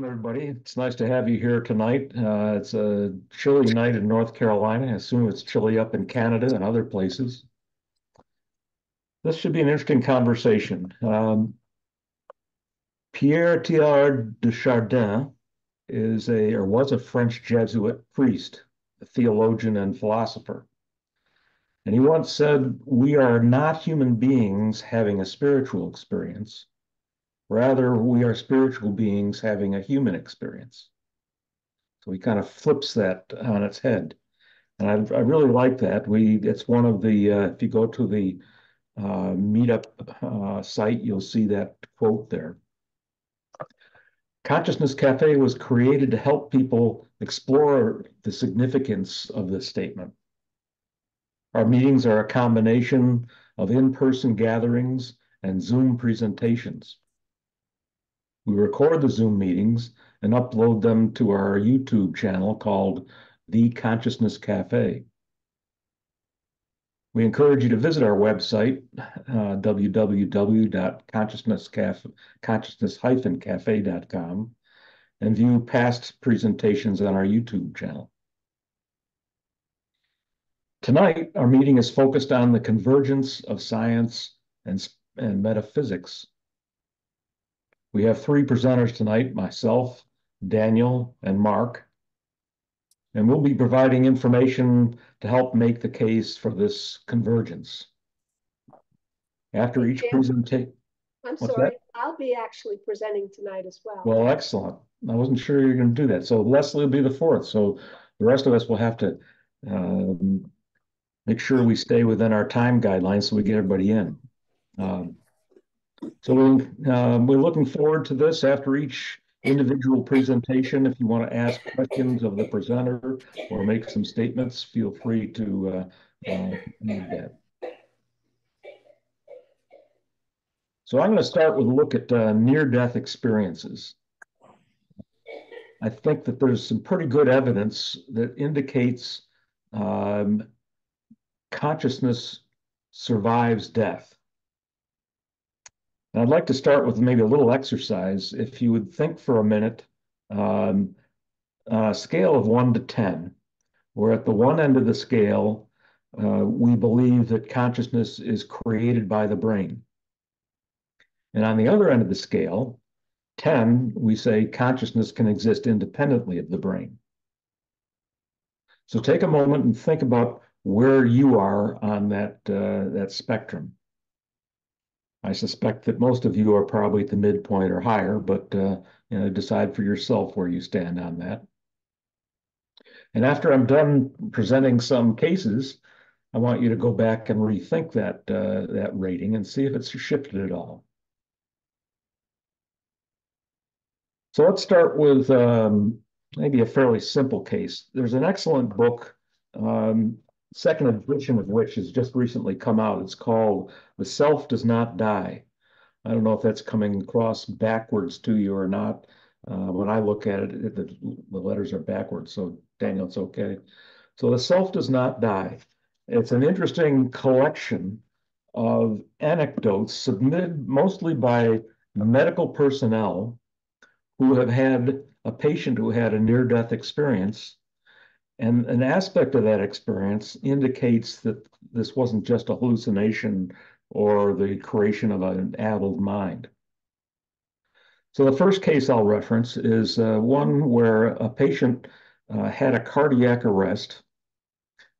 Welcome, everybody. It's nice to have you here tonight. It's a chilly night in North Carolina. I assume it's chilly up in Canada and other places. This should be an interesting conversation. Pierre Teilhard de Chardin is was a French Jesuit priest, a theologian and philosopher. And he once said, "We are not human beings having a spiritual experience. Rather, we are spiritual beings having a human experience." So he kind of flips that on its head. And I really like that. It's one of the, if you go to the meetup site, you'll see that quote there. Consciousness Cafe was created to help people explore the significance of this statement. Our meetings are a combination of in-person gatherings and Zoom presentations. We record the Zoom meetings and upload them to our YouTube channel called The Consciousness Cafe. We encourage you to visit our website, www.consciousness-cafe.com, and view past presentations on our YouTube channel. Tonight, our meeting is focused on the convergence of science and metaphysics. We have three presenters tonight, myself, Daniel, and Mark, and we'll be providing information to help make the case for this convergence. After each presentation... I'm sorry, I'll be actually presenting tonight as well. Well, excellent. I wasn't sure you were going to do that. So Leslie will be the fourth. So the rest of us will have to make sure we stay within our time guidelines so we get everybody in. So we're looking forward to this. After each individual presentation, if you want to ask questions of the presenter or make some statements, feel free to do that. So I'm going to start with a look at near-death experiences. I think that there's some pretty good evidence that indicates consciousness survives death. I'd like to start with maybe a little exercise. If you would think for a minute, a scale of 1 to 10, where at the one end of the scale, we believe that consciousness is created by the brain. And on the other end of the scale, 10, we say consciousness can exist independently of the brain. So take a moment and think about where you are on that spectrum. I suspect that most of you are probably at the midpoint or higher, but decide for yourself where you stand on that. And after I'm done presenting some cases, I want you to go back and rethink that rating and see if it's shifted at all. So let's start with maybe a fairly simple case. There's an excellent book, second edition of which has just recently come out. It's called The Self Does Not Die. I don't know if that's coming across backwards to you or not. When I look at it, the letters are backwards. So Daniel, it's okay. So The Self Does Not Die. It's an interesting collection of anecdotes submitted mostly by medical personnel who have had a patient who had a near-death experience. And an aspect of that experience indicates that this wasn't just a hallucination or the creation of an addled mind. So the first case I'll reference is one where a patient had a cardiac arrest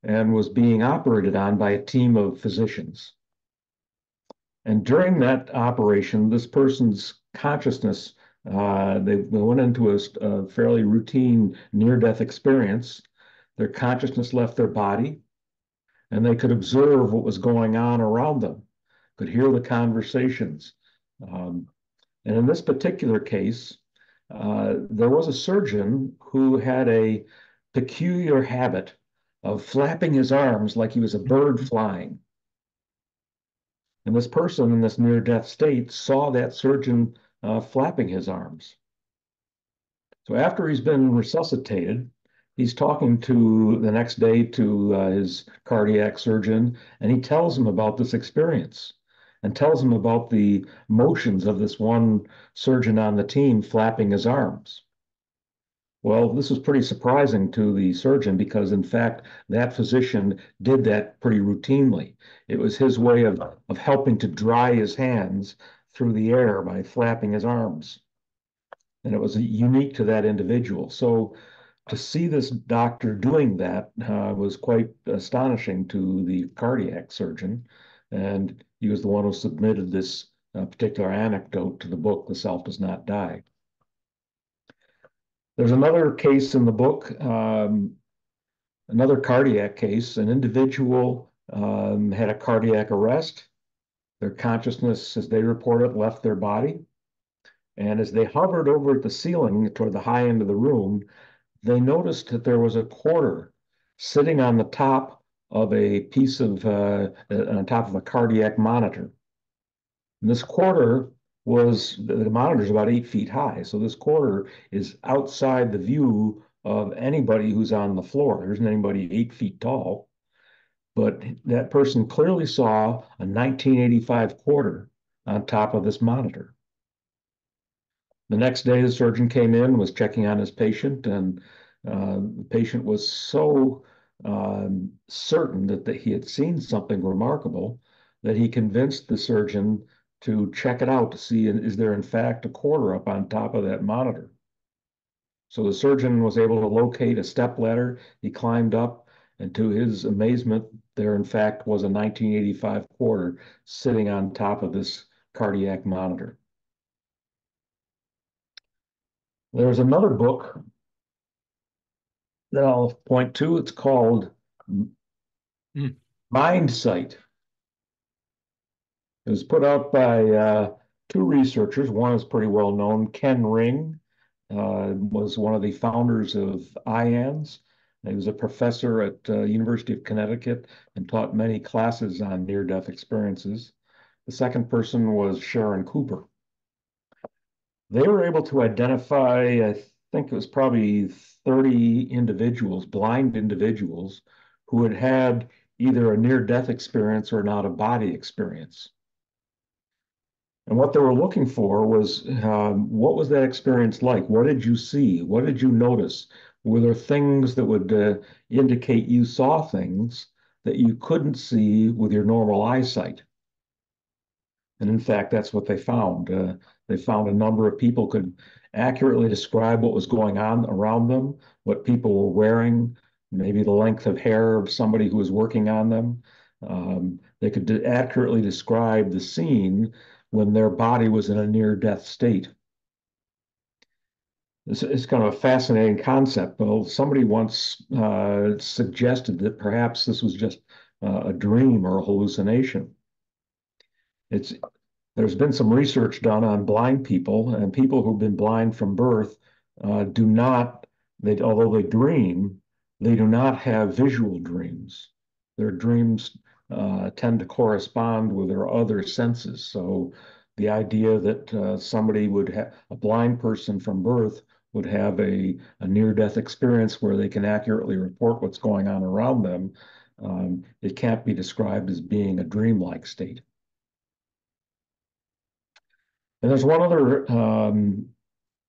and was being operated on by a team of physicians. And during that operation, this person's consciousness, they went into a fairly routine near-death experience. Their consciousness left their body, and they could observe what was going on around them, could hear the conversations. And in this particular case, there was a surgeon who had a peculiar habit of flapping his arms like he was a bird flying. And this person in this near-death state saw that surgeon flapping his arms. So after he's been resuscitated, he's talking to the next day to his cardiac surgeon, and he tells him about this experience and tells him about the motions of this one surgeon on the team flapping his arms. Well, this was pretty surprising to the surgeon because, in fact, that physician did that pretty routinely. It was his way of helping to dry his hands through the air by flapping his arms. And it was unique to that individual. So to see this doctor doing that was quite astonishing to the cardiac surgeon. And he was the one who submitted this particular anecdote to the book, The Self Does Not Die. There's another case in the book, another cardiac case. An individual had a cardiac arrest. Their consciousness, as they report it, left their body. And as they hovered over at the ceiling toward the high end of the room, they noticed that there was a quarter sitting on the top of a piece of, on top of a cardiac monitor. And this quarter was, the monitor's about 8 feet high. So this quarter is outside the view of anybody who's on the floor. There isn't anybody 8 feet tall, but that person clearly saw a 1985 quarter on top of this monitor. The next day, the surgeon came in, was checking on his patient, and the patient was so certain that, he had seen something remarkable that he convinced the surgeon to check it out to see, is there in fact a quarter up on top of that monitor? So the surgeon was able to locate a step ladder. He climbed up, and to his amazement, there in fact was a 1985 quarter sitting on top of this cardiac monitor. There's another book that I'll point to. It's called Mind Sight. It was put out by two researchers. One is pretty well known. Ken Ring was one of the founders of IANS. He was a professor at the University of Connecticut and taught many classes on near-death experiences. The second person was Sharon Cooper. They were able to identify, I think it was probably 30 individuals, blind individuals, who had had either a near-death experience or an out-of-body experience. And what they were looking for was, what was that experience like? What did you see? What did you notice? Were there things that would indicate you saw things that you couldn't see with your normal eyesight? And in fact, that's what they found. They found a number of people could accurately describe what was going on around them, what people were wearing, maybe the length of hair of somebody who was working on them. They could accurately describe the scene when their body was in a near-death state. It's kind of a fascinating concept. Well, somebody once suggested that perhaps this was just a dream or a hallucination. There's been some research done on blind people, and people who've been blind from birth do not, although they dream, they do not have visual dreams. Their dreams tend to correspond with their other senses. So the idea that somebody would have, a blind person from birth would have a near-death experience where they can accurately report what's going on around them, it can't be described as being a dreamlike state. And there's one other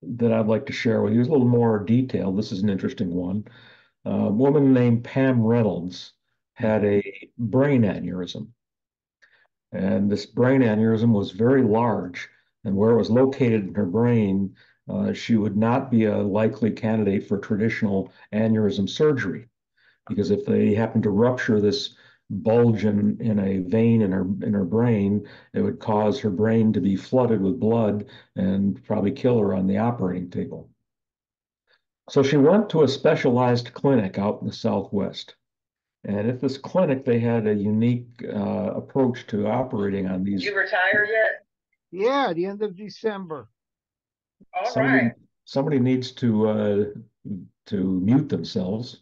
that I'd like to share with you. It's a little more detailed. This is an interesting one. A woman named Pam Reynolds had a brain aneurysm. And this brain aneurysm was very large, and where it was located in her brain, she would not be a likely candidate for traditional aneurysm surgery, because if they happened to rupture this bulge in a vein in her brain, it would cause her brain to be flooded with blood and probably kill her on the operating table. So she went to a specialized clinic out in the Southwest. And at this clinic, they had a unique approach to operating on these. You retire yet? Yeah, the end of December. All right. Somebody needs to mute themselves.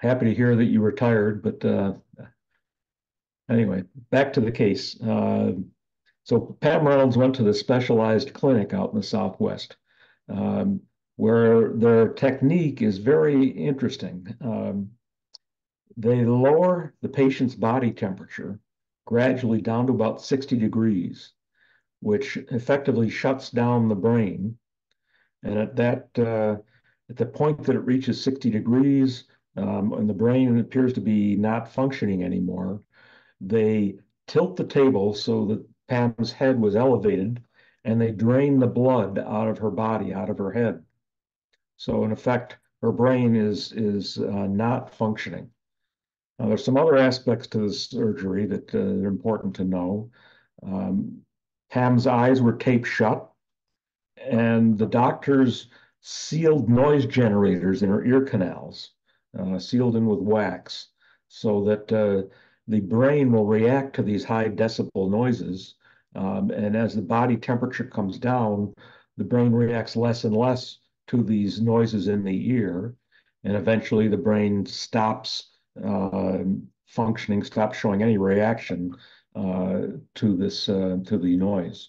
Happy to hear that you retired, but anyway, back to the case. So Pam Reynolds went to the specialized clinic out in the Southwest, where their technique is very interesting. They lower the patient's body temperature gradually down to about 60 degrees, which effectively shuts down the brain. And at the point that it reaches 60 degrees and the brain appears to be not functioning anymore, they tilt the table so that Pam's head was elevated, and they drain the blood out of her body, out of her head. So in effect, her brain is not functioning. Now, there's some other aspects to this surgery that are important to know. Pam's eyes were taped shut, and the doctors sealed noise generators in her ear canals, sealed in with wax, so that the brain will react to these high decibel noises. And as the body temperature comes down, the brain reacts less and less to these noises in the ear. And eventually the brain stops functioning, stops showing any reaction to the noise.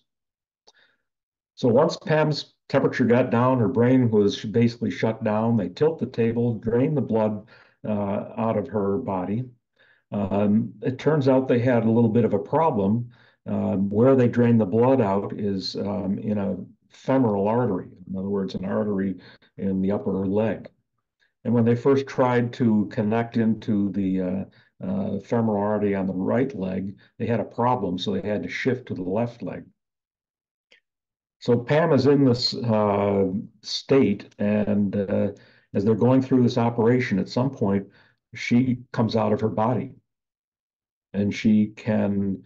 So once Pam's temperature got down, her brain was basically shut down. They tilt the table, drain the blood out of her body. It turns out they had a little bit of a problem. Where they drain the blood out is in a femoral artery, in other words, an artery in the upper leg. And when they first tried to connect into the femoral artery on the right leg, they had a problem, so they had to shift to the left leg. So Pam is in this state, and as they're going through this operation, at some point, she comes out of her body, and she can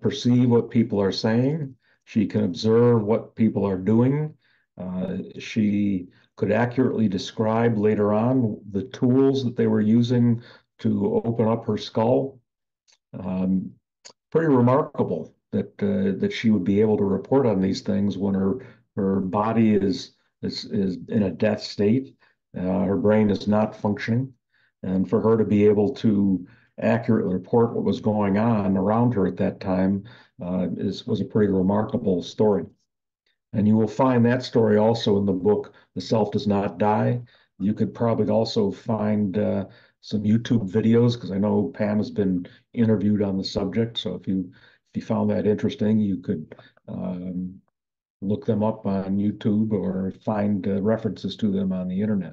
perceive what people are saying. She can observe what people are doing. She could accurately describe later on the tools that they were using to open up her skull. Pretty remarkable that that she would be able to report on these things when her body is in a death state. Her brain is not functioning, and for her to be able to accurately report what was going on around her at that time was a pretty remarkable story. And you will find that story also in the book, The Self Does Not Die. You could probably also find some YouTube videos, because I know Pam has been interviewed on the subject. So if you found that interesting, you could look them up on YouTube or find references to them on the internet.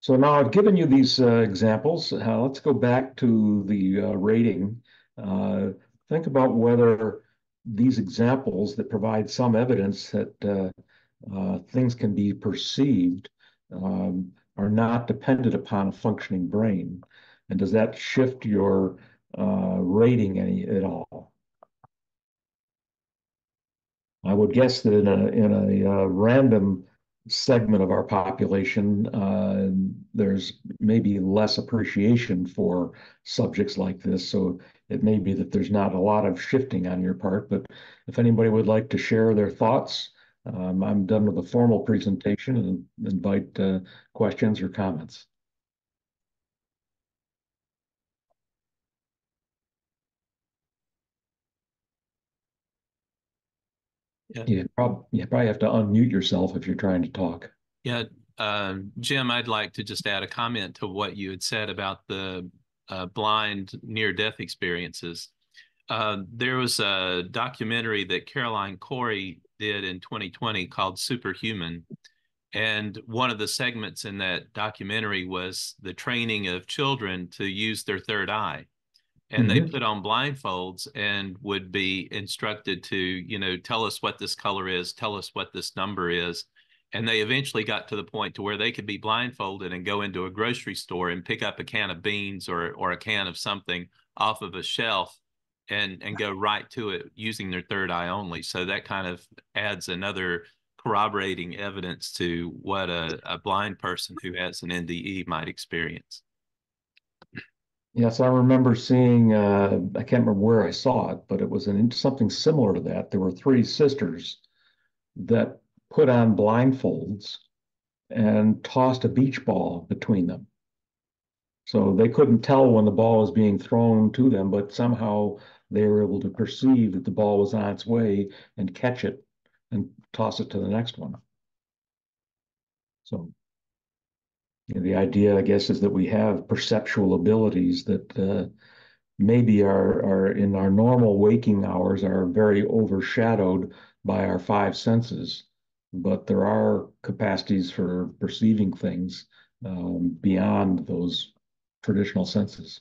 So now I've given you these examples. Let's go back to the rating. Think about whether these examples that provide some evidence that things can be perceived are not dependent upon a functioning brain. And does that shift your rating at all? I would guess that in a random segment of our population, there's maybe less appreciation for subjects like this. So it may be that there's not a lot of shifting on your part, but if anybody would like to share their thoughts, I'm done with the formal presentation and invite questions or comments. Yeah. You probably have to unmute yourself if you're trying to talk. Yeah, Jim, I'd like to just add a comment to what you had said about the blind near-death experiences. There was a documentary that Caroline Corey did in 2020 called Superhuman. And one of the segments in that documentary was the training of children to use their third eye. And they put on blindfolds and would be instructed to, you know, tell us what this color is, tell us what this number is. And they eventually got to the point to where they could be blindfolded and go into a grocery store and pick up a can of beans or a can of something off of a shelf and go right to it using their third eye only. So that kind of adds another corroborating evidence to what a blind person who has an NDE might experience. Yes, I remember seeing, I can't remember where I saw it, but it was something similar to that. There were three sisters that put on blindfolds and tossed a beach ball between them. So they couldn't tell when the ball was being thrown to them, but somehow they were able to perceive that the ball was on its way and catch it and toss it to the next one. So the idea, I guess, is that we have perceptual abilities that maybe are in our normal waking hours are very overshadowed by our five senses. but there are capacities for perceiving things beyond those traditional senses.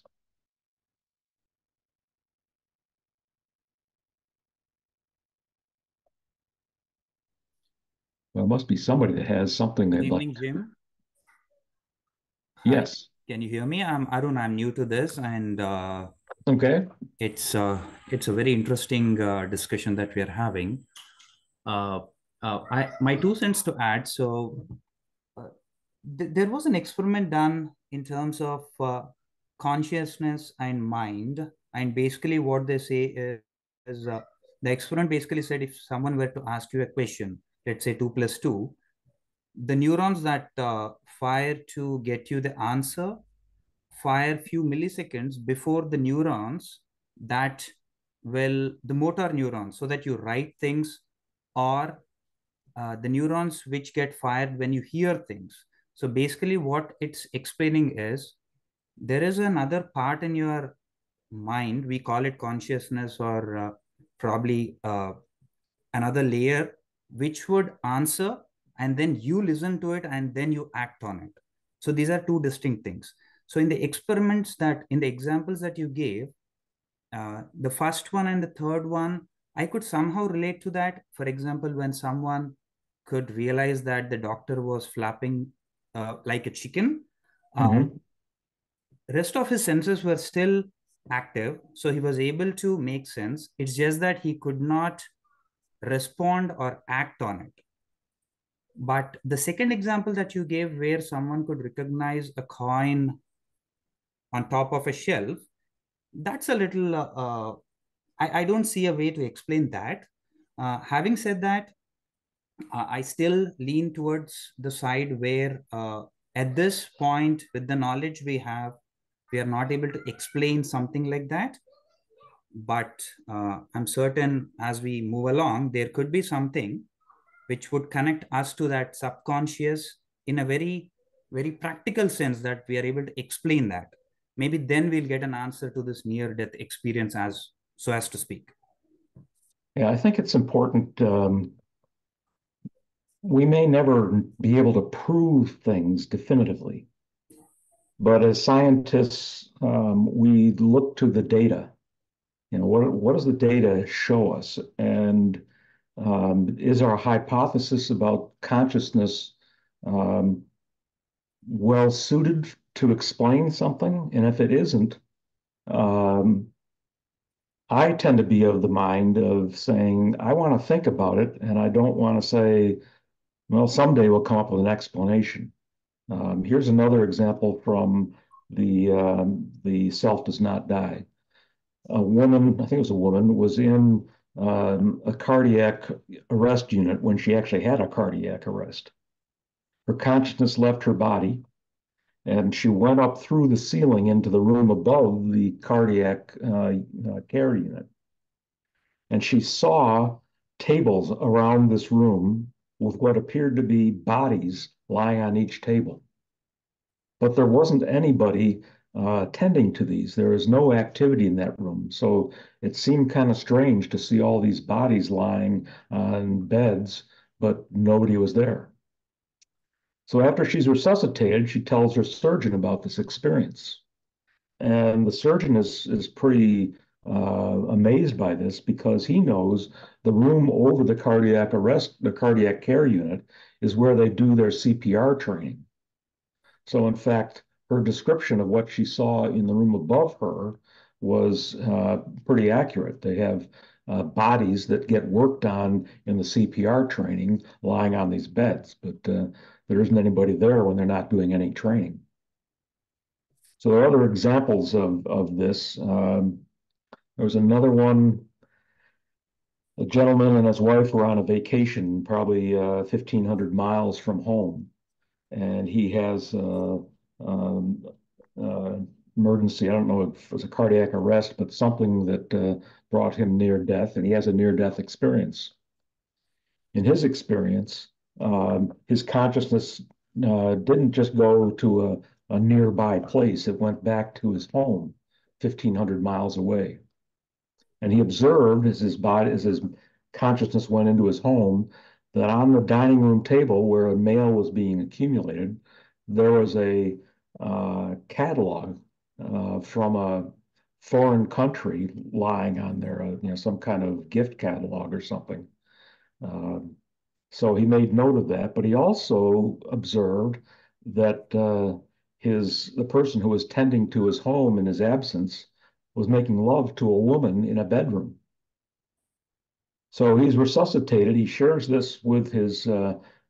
Well, there must be somebody that has something they'd like. Good evening, Jim. Yes. Hi. Can you hear me? I don't know. I'm new to this, and okay, it's a very interesting discussion that we are having. My 2 cents to add. So there was an experiment done in terms of consciousness and mind, and basically what they say is the experiment basically said if someone were to ask you a question, let's say 2 plus 2, the neurons that fire to get you the answer fire few milliseconds before the neurons that will, the motor neurons, so that you write things, or the neurons which get fired when you hear things. So basically what it's explaining is there is another part in your mind, we call it consciousness, or probably another layer, which would answer, and then you listen to it, and then you act on it. So these are two distinct things. So in the experiments that, in the examples that you gave, the first one and the third one, I could somehow relate to that. For example, when someone could realize that the doctor was flapping like a chicken, rest of his senses were still active. So he was able to make sense. It's just that he could not respond or act on it. But the second example that you gave, where someone could recognize a coin on top of a shelf, that's a little, I don't see a way to explain that. Having said that, I still lean towards the side where at this point, with the knowledge we have, we are not able to explain something like that. But I'm certain as we move along, there could be something which would connect us to that subconscious in a very, very practical sense that we are able to explain that. Maybe then we'll get an answer to this near-death experience, as so as to speak. Yeah, I think it's important. We may never be able to prove things definitively, but as scientists, we look to the data. You know, what does the data show us? And is our hypothesis about consciousness well suited to explain something? And if it isn't, I tend to be of the mind of saying, I want to think about it, and I don't want to say, well, someday we'll come up with an explanation. Here's another example from the Self Does Not Die. A woman, I think it was a woman, was in a cardiac arrest unit when she actually had a cardiac arrest. Her consciousness left her body, and she went up through the ceiling into the room above the cardiac care unit. And she saw tables around this room with what appeared to be bodies lying on each table. But there wasn't anybody attending to these. There is no activity in that room. So it seemed kind of strange to see all these bodies lying on beds, but nobody was there. So after she's resuscitated, she tells her surgeon about this experience. And the surgeon is pretty amazed by this, because he knows the room over the cardiac arrest, the cardiac care unit, is where they do their CPR training. So in fact, her description of what she saw in the room above her was pretty accurate. They have bodies that get worked on in the CPR training lying on these beds, but there isn't anybody there when they're not doing any training. So there are other examples of this. There was another one. A gentleman and his wife were on a vacation, probably 1,500 miles from home, and he has emergency, I don't know if it was a cardiac arrest, but something that brought him near death, and he has a near-death experience. In his experience, his consciousness didn't just go to a nearby place. It went back to his home, 1,500 miles away. And he observed as his consciousness went into his home, that on the dining room table where mail was being accumulated, there was a catalog from a foreign country lying on there, some kind of gift catalog or something. So he made note of that, but he also observed that the person who was tending to his home in his absence was making love to a woman in a bedroom. So he's resuscitated. He shares this with his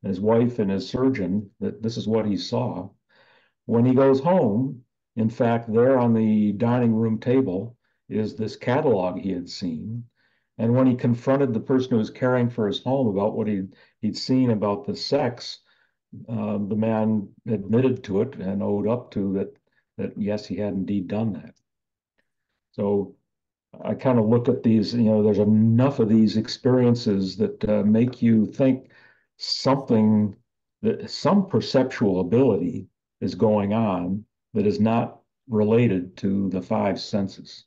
wife and his surgeon, that this is what he saw. When he goes home, in fact, there on the dining room table is this catalog he had seen. And when he confronted the person who was caring for his home about what he'd seen about the sex, the man admitted to it and owed up to that yes, he had indeed done that. So I kind of look at these, there's enough of these experiences that make you think something, that some perceptual ability is going on that is not related to the five senses.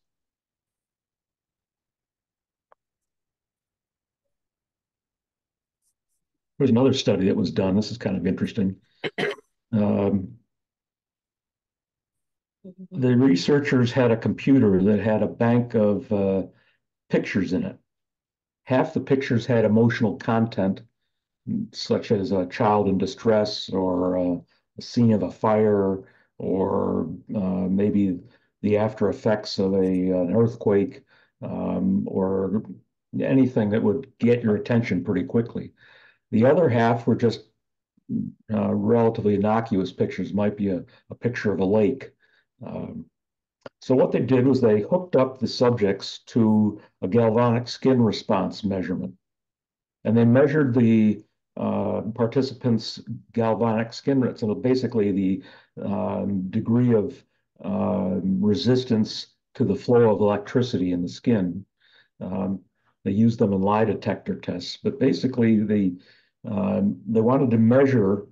There's another study that was done. This is kind of interesting. The researchers had a computer that had a bank of pictures in it. Half the pictures had emotional content, such as a child in distress or a scene of a fire, or maybe the after effects of an earthquake, or anything that would get your attention pretty quickly. The other half were just relatively innocuous pictures. Might be a picture of a lake. So what they did was they hooked up the subjects to a galvanic skin response measurement, and they measured the participants' galvanic skin rate, so basically the degree of resistance to the flow of electricity in the skin. They used them in lie detector tests, but basically they wanted to measure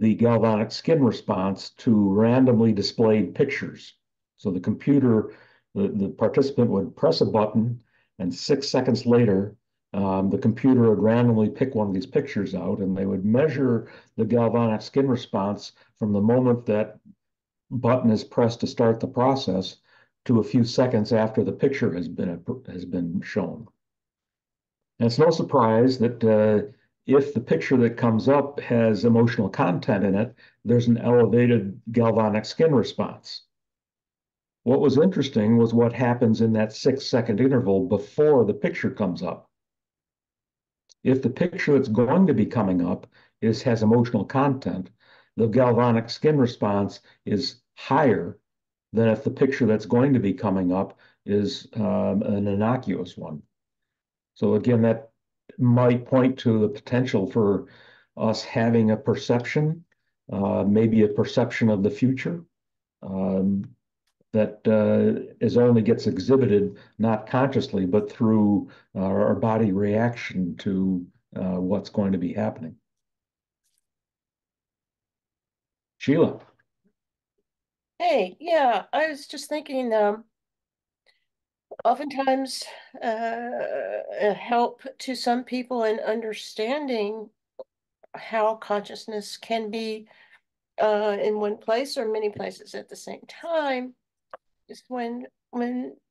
the galvanic skin response to randomly displayed pictures. So the computer, the participant would press a button, and 6 seconds later, the computer would randomly pick one of these pictures out, and they would measure the galvanic skin response from the moment that button is pressed to start the process to a few seconds after the picture has been shown. And it's no surprise that if the picture that comes up has emotional content in it, there's an elevated galvanic skin response. What was interesting was what happens in that 6 second interval before the picture comes up. If the picture that's going to be coming up has emotional content, the galvanic skin response is higher than if the picture that's going to be coming up is an innocuous one. So again, that might point to the potential for us having a perception, maybe a perception of the future, that is only gets exhibited not consciously, but through our body reaction to what's going to be happening. Sheila. Hey, yeah, I was just thinking, oftentimes help to some people in understanding how consciousness can be in one place or many places at the same time is when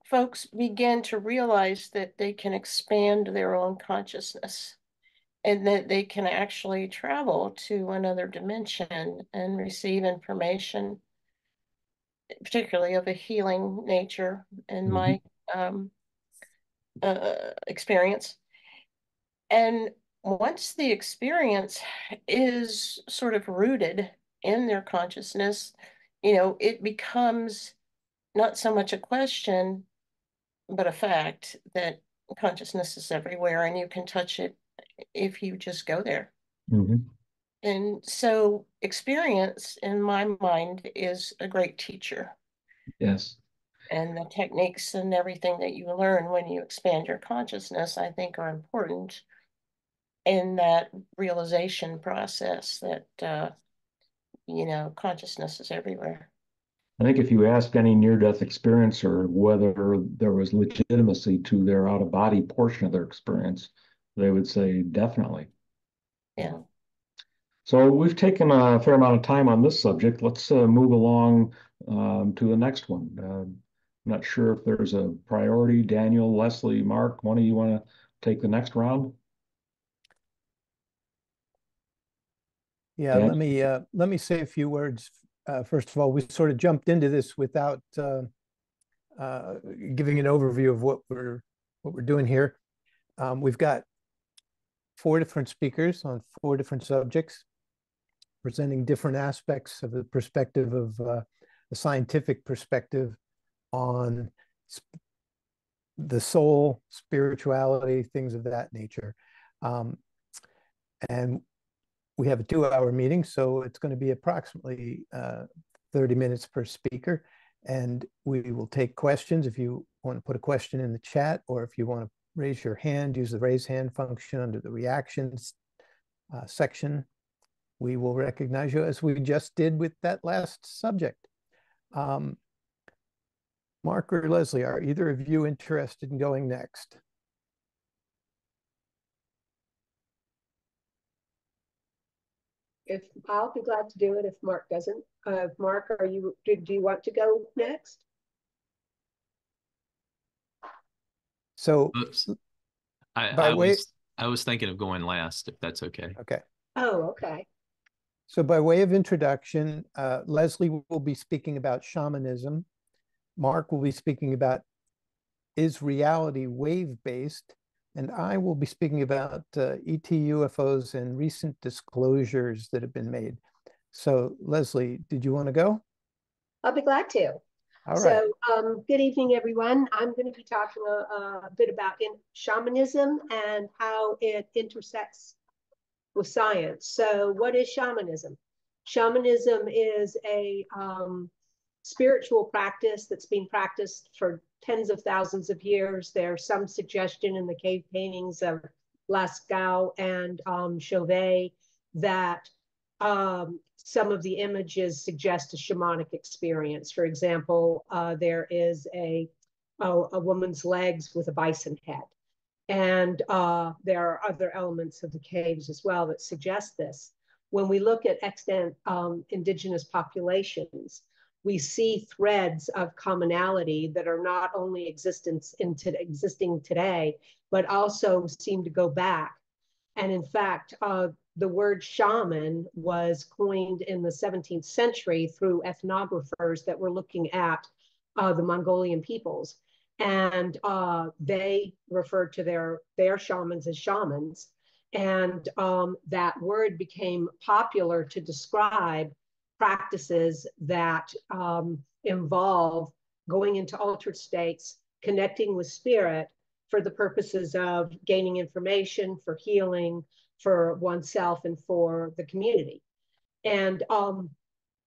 folks begin to realize that they can expand their own consciousness and that they can actually travel to another dimension and receive information, particularly of a healing nature in my experience. And once the experience is sort of rooted in their consciousness, it becomes not so much a question, but a fact that consciousness is everywhere and you can touch it if you just go there. And so experience, in my mind, is a great teacher. Yes. And the techniques and everything that you learn when you expand your consciousness, I think, are important in that realization process that, consciousness is everywhere. I think if you asked any near-death experiencer whether there was legitimacy to their out-of-body portion of their experience, they would say definitely. Yeah. So we've taken a fair amount of time on this subject. Let's move along to the next one. I'm not sure if there's a priority. Daniel, Leslie, Mark, one of you want to take the next round? Yeah, Dan? let me say a few words. First of all, we sort of jumped into this without giving an overview of what we're doing here. We've got 4 different speakers on 4 different subjects, presenting different aspects of the perspective of the scientific perspective on the soul, spirituality, things of that nature. And we have a 2-hour meeting, so it's going to be approximately 30 minutes per speaker. And we will take questions. If you want to put a question in the chat, or if you want to raise your hand, use the raise hand function under the reactions section. We will recognize you, as we just did with that last subject. Mark or Leslie, are either of you interested in going next? If I'll be glad to do it if Mark doesn't. Mark, do you want to go next? So I was thinking of going last, if that's okay. Okay. Oh, okay. So by way of introduction, Leslie will be speaking about shamanism. Mark will be speaking about, is reality wave-based? And I will be speaking about ET UFOs and recent disclosures that have been made. So Leslie, did you want to go? I'll be glad to. All right. So good evening, everyone. I'm going to be talking a bit about shamanism and how it intersects with science. So what is shamanism? Shamanism is a spiritual practice that's been practiced for tens of thousands of years. There's some suggestion in the cave paintings of Lascaux and Chauvet that some of the images suggest a shamanic experience. For example, there is a woman's legs with a bison head. And there are other elements of the caves as well that suggest this. When we look at extant indigenous populations, we see threads of commonality that are not only existing today, but also seem to go back. And in fact, the word shaman was coined in the 17th century through ethnographers that were looking at the Mongolian peoples. And they referred to their shamans as shamans. And that word became popular to describe practices that involve going into altered states, connecting with spirit for the purposes of gaining information, for healing, for oneself and for the community. And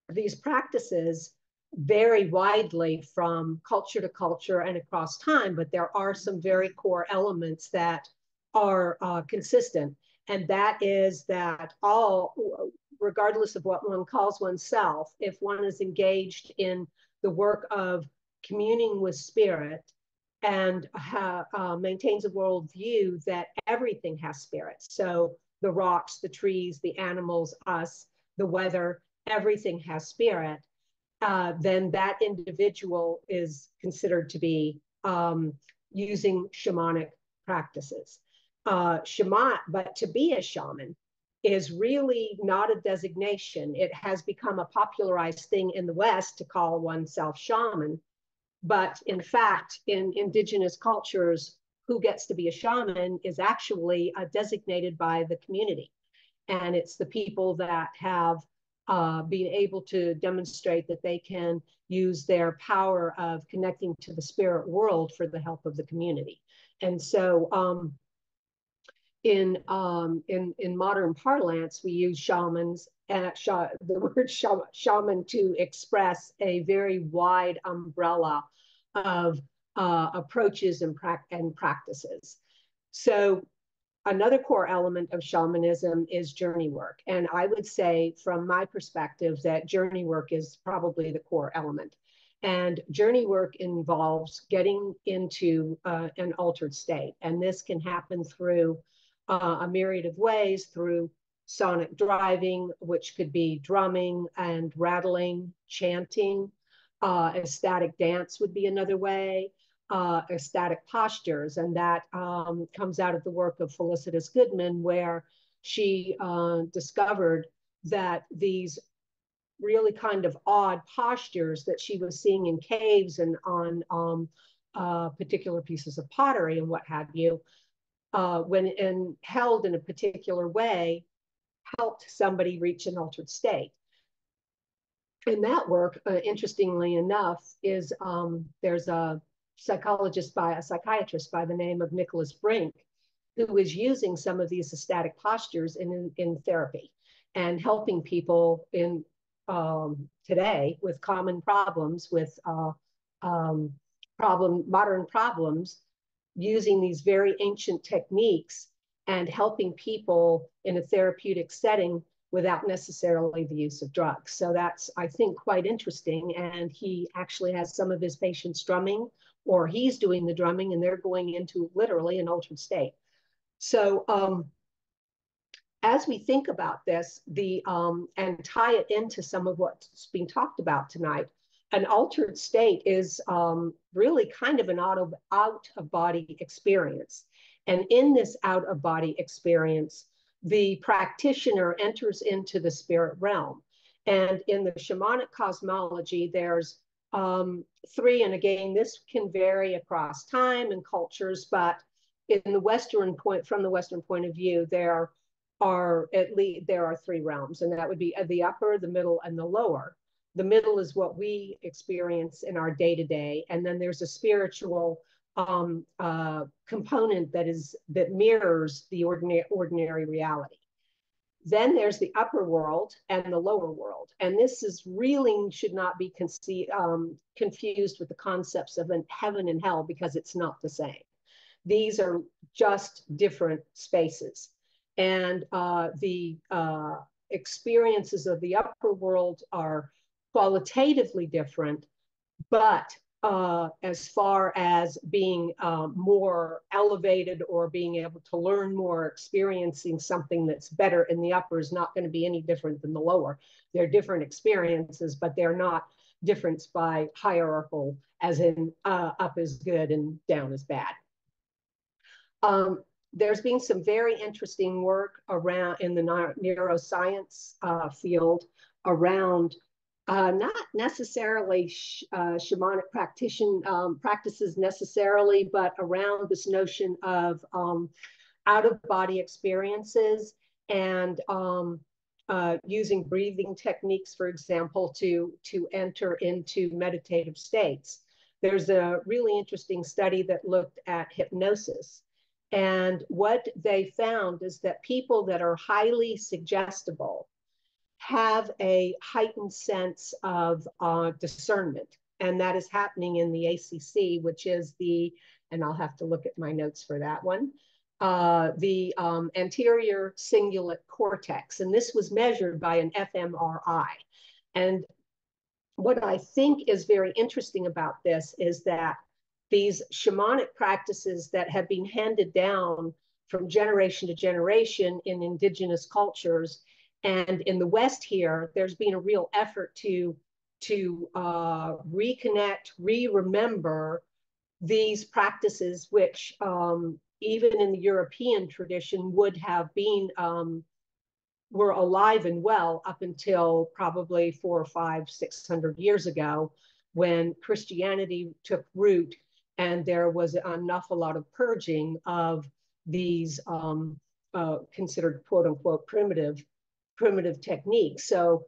these practices vary widely from culture to culture and across time, but there are some very core elements that are consistent. And that is that regardless of what one calls oneself, if one is engaged in the work of communing with spirit and maintains a worldview that everything has spirit. So the rocks, the trees, the animals, us, the weather, everything has spirit, then that individual is considered to be using shamanic practices. But to be a shaman is really not a designation. It has become a popularized thing in the West to call oneself shaman. But in fact, in indigenous cultures, who gets to be a shaman is actually designated by the community. And it's the people that have been able to demonstrate that they can use their power of connecting to the spirit world for the help of the community. And so, in modern parlance, we use shamans the word shaman to express a very wide umbrella of approaches and practices. So another core element of shamanism is journey work. And I would say from my perspective that journey work is probably the core element. And journey work involves getting into an altered state. And this can happen through a myriad of ways through sonic driving, which could be drumming and rattling, chanting. Ecstatic dance would be another way, ecstatic postures. And that comes out of the work of Felicitas Goodman, where she discovered that these really kind of odd postures that she was seeing in caves and on particular pieces of pottery and what have you, when held in a particular way, helped somebody reach an altered state. In that work, interestingly enough, is there's a psychiatrist by the name of Nicholas Brink, who is using some of these ecstatic postures in therapy and helping people in today with common problems, with modern problems, using these very ancient techniques and helping people in a therapeutic setting without necessarily the use of drugs. So that's, I think, quite interesting. And he actually has some of his patients drumming, or he's doing the drumming, and they're going into literally an altered state. So as we think about this, and tie it into some of what's being talked about tonight, an altered state is really kind of an out-of-body experience. And in this out-of-body experience, the practitioner enters into the spirit realm. And in the shamanic cosmology, there's three, and again, this can vary across time and cultures, but in the Western point, from the Western point of view, there are at least, there are three realms, and that would be the upper, the middle, and the lower. The middle is what we experience in our day-to-day, and then there's a spiritual component that mirrors the ordinary reality. Then there's the upper world and the lower world, and this is really should not be confused with the concepts of heaven and hell, because it's not the same. These are just different spaces, and the experiences of the upper world are qualitatively different, but as far as being more elevated or being able to learn more, experiencing something that's better in the upper is not going to be any different than the lower. They're different experiences, but they're not different by hierarchical, as in up is good and down is bad. There's been some very interesting work around in the neuroscience field around not necessarily shamanic practices necessarily, but around this notion of out-of-body experiences and using breathing techniques, for example, to enter into meditative states. There's a really interesting study that looked at hypnosis. And what they found is that people that are highly suggestible have a heightened sense of discernment. And that is happening in the ACC, which is the, and I'll have to look at my notes for that one, the anterior cingulate cortex. And this was measured by an fMRI. And what I think is very interesting about this is that these shamanic practices that have been handed down from generation to generation in indigenous cultures, and in the West here, there's been a real effort to reconnect, re-remember these practices, which even in the European tradition would have been, were alive and well up until probably 400 or 500 or 600 years ago, when Christianity took root and there was an awful lot of purging of these considered quote unquote primitive techniques. So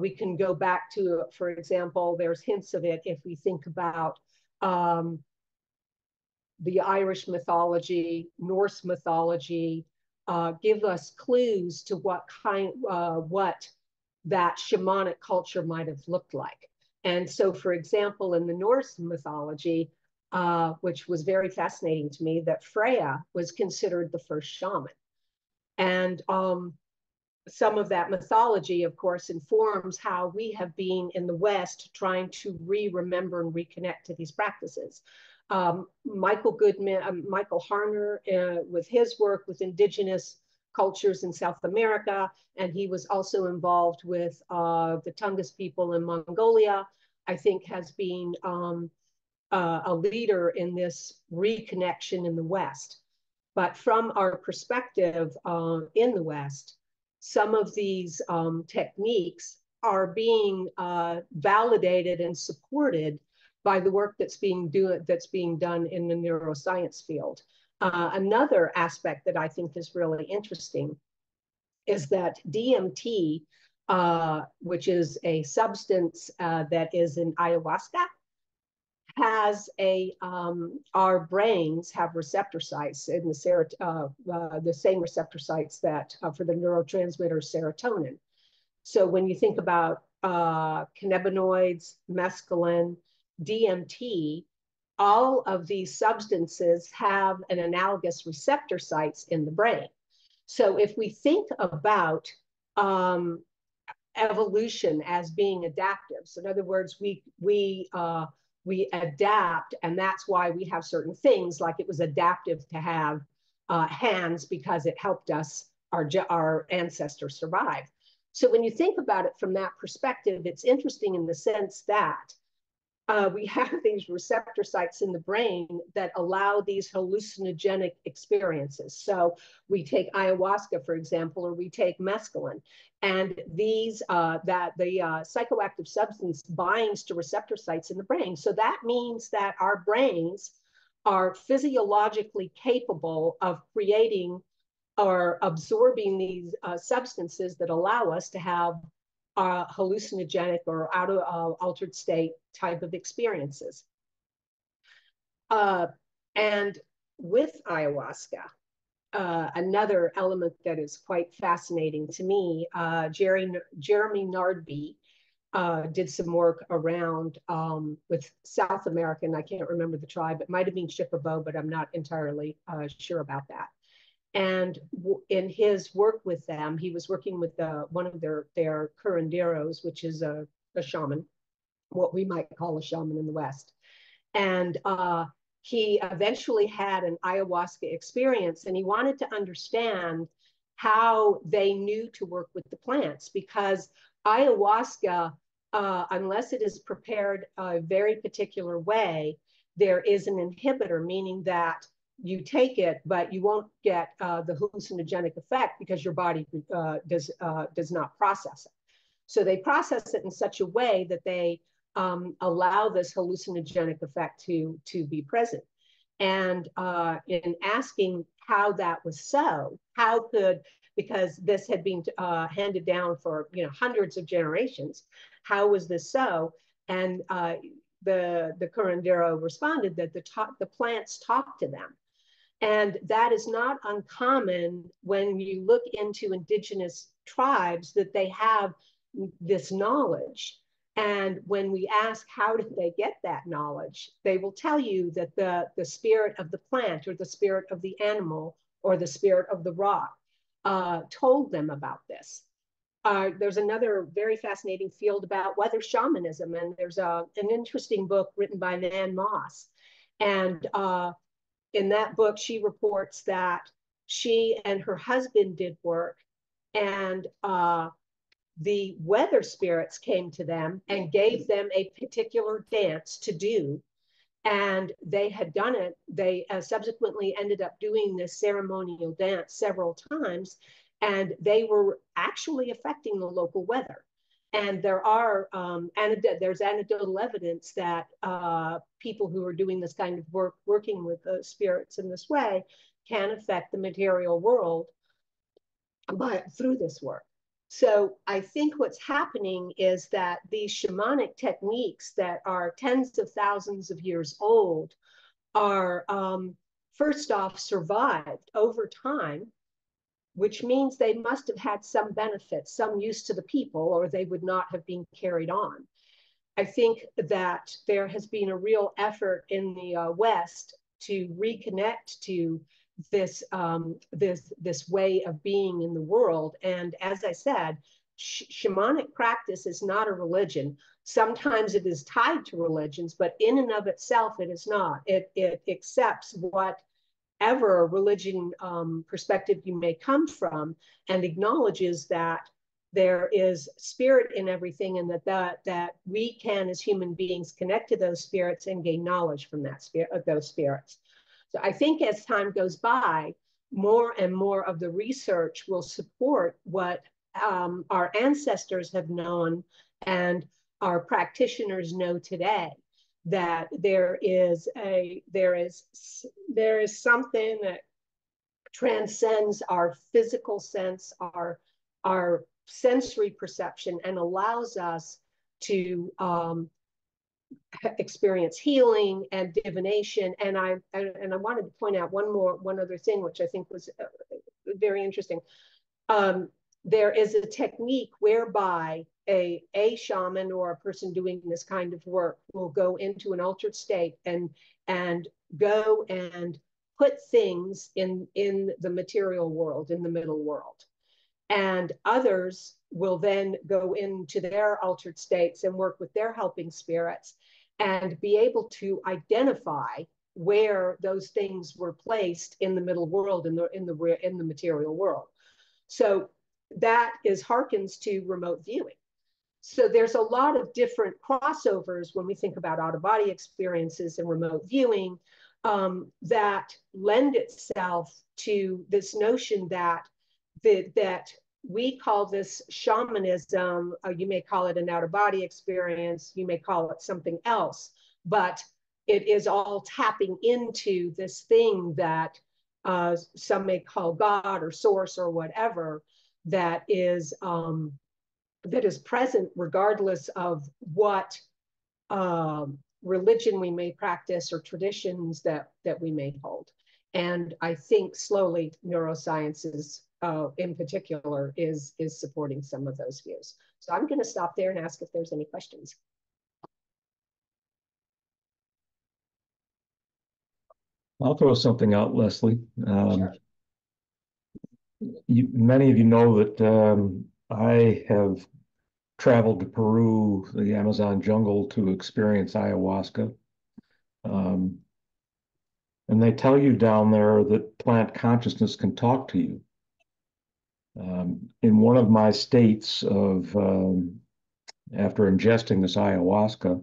we can go back to, for example, there's hints of it if we think about the Irish mythology, Norse mythology, give us clues to what that shamanic culture might have looked like. And so, for example, in the Norse mythology, which was very fascinating to me, that Freyja was considered the first shaman. And some of that mythology, of course, informs how we have been in the West trying to re-remember and reconnect to these practices. Michael Goodman, Michael Harner, with his work with indigenous cultures in South America, and he was also involved with the Tungus people in Mongolia, I think has been a leader in this reconnection in the West. But from our perspective in the West, some of these techniques are being validated and supported by the work that's being done in the neuroscience field. Another aspect that I think is really interesting is that DMT, which is a substance that is in ayahuasca, has a, our brains have receptor sites in the same receptor sites that for the neurotransmitter serotonin. So when you think about cannabinoids, mescaline, DMT, all of these substances have an analogous receptor sites in the brain. So if we think about evolution as being adaptive, so in other words, we adapt, and that's why we have certain things, like it was adaptive to have hands because it helped us, our ancestors survive. So when you think about it from that perspective, it's interesting in the sense that we have these receptor sites in the brain that allow these hallucinogenic experiences. So we take ayahuasca, for example, or we take mescaline, and these the psychoactive substance binds to receptor sites in the brain. So that means that our brains are physiologically capable of creating or absorbing these substances that allow us to have hallucinogenic or out of altered state type of experiences. And with ayahuasca, another element that is quite fascinating to me, Jeremy Nardby did some work around with South American, I can't remember the tribe, it might have been Shipibo, but I'm not entirely sure about that. And in his work with them, he was working with one of their curanderos, which is a shaman, what we might call a shaman in the West. And he eventually had an ayahuasca experience, and he wanted to understand how they knew to work with the plants, because ayahuasca, unless it is prepared a very particular way, there is an inhibitor, meaning that you take it, but you won't get the hallucinogenic effect because your body does not process it. So they process it in such a way that they allow this hallucinogenic effect to be present. And in asking how that was so, how could, because this had been handed down for hundreds of generations, how was this so? And the curandero responded that the plants talk to them. And that is not uncommon when you look into indigenous tribes, that they have this knowledge. And when we ask, how did they get that knowledge? They will tell you that the spirit of the plant or the spirit of the animal or the spirit of the rock told them about this. There's another very fascinating field about weather shamanism. And there's an interesting book written by Nan Moss. And in that book, she reports that she and her husband did work, and the weather spirits came to them and gave them a particular dance to do. And they had done it. They subsequently ended up doing this ceremonial dance several times, and they were actually affecting the local weather. And there are, there's anecdotal evidence that people who are doing this kind of work, working with spirits in this way, can affect the material world through this work. So I think what's happening is that these shamanic techniques that are tens of thousands of years old are, first off, survived over time, which means they must have had some benefit, some use to the people, or they would not have been carried on. I think that there has been a real effort in the West to reconnect to this way of being in the world. And as I said, shamanic practice is not a religion. Sometimes it is tied to religions, but in and of itself, it is not. It accepts whatever religion perspective you may come from, and acknowledges that there is spirit in everything, and that we can, as human beings, connect to those spirits and gain knowledge from that spirit, of those spirits. So I think as time goes by, more and more of the research will support what our ancestors have known and our practitioners know today, that there is something that transcends our physical sense, our sensory perception, and allows us to experience healing and divination. And I wanted to point out one other thing, which I think was very interesting. There is a technique whereby a shaman or a person doing this kind of work will go into an altered state and go and put things in the material world, in the middle world. And others will then go into their altered states and work with their helping spirits and be able to identify where those things were placed in the middle world, in the material world. So that harkens to remote viewing. So there's a lot of different crossovers when we think about out-of-body experiences and remote viewing that lend itself to this notion that we call this shamanism. You may call it an out-of-body experience, you may call it something else, but it is all tapping into this thing that some may call God or source or whatever, that is present regardless of what religion we may practice or traditions that we may hold. And I think slowly neurosciences in particular is supporting some of those views. So I'm going to stop there and ask if there's any questions. I'll throw something out, Leslie. Sure. Many of you know that I have traveled to Peru, the Amazon jungle, to experience ayahuasca. And they tell you down there that plant consciousness can talk to you. In one of my states of, after ingesting this ayahuasca,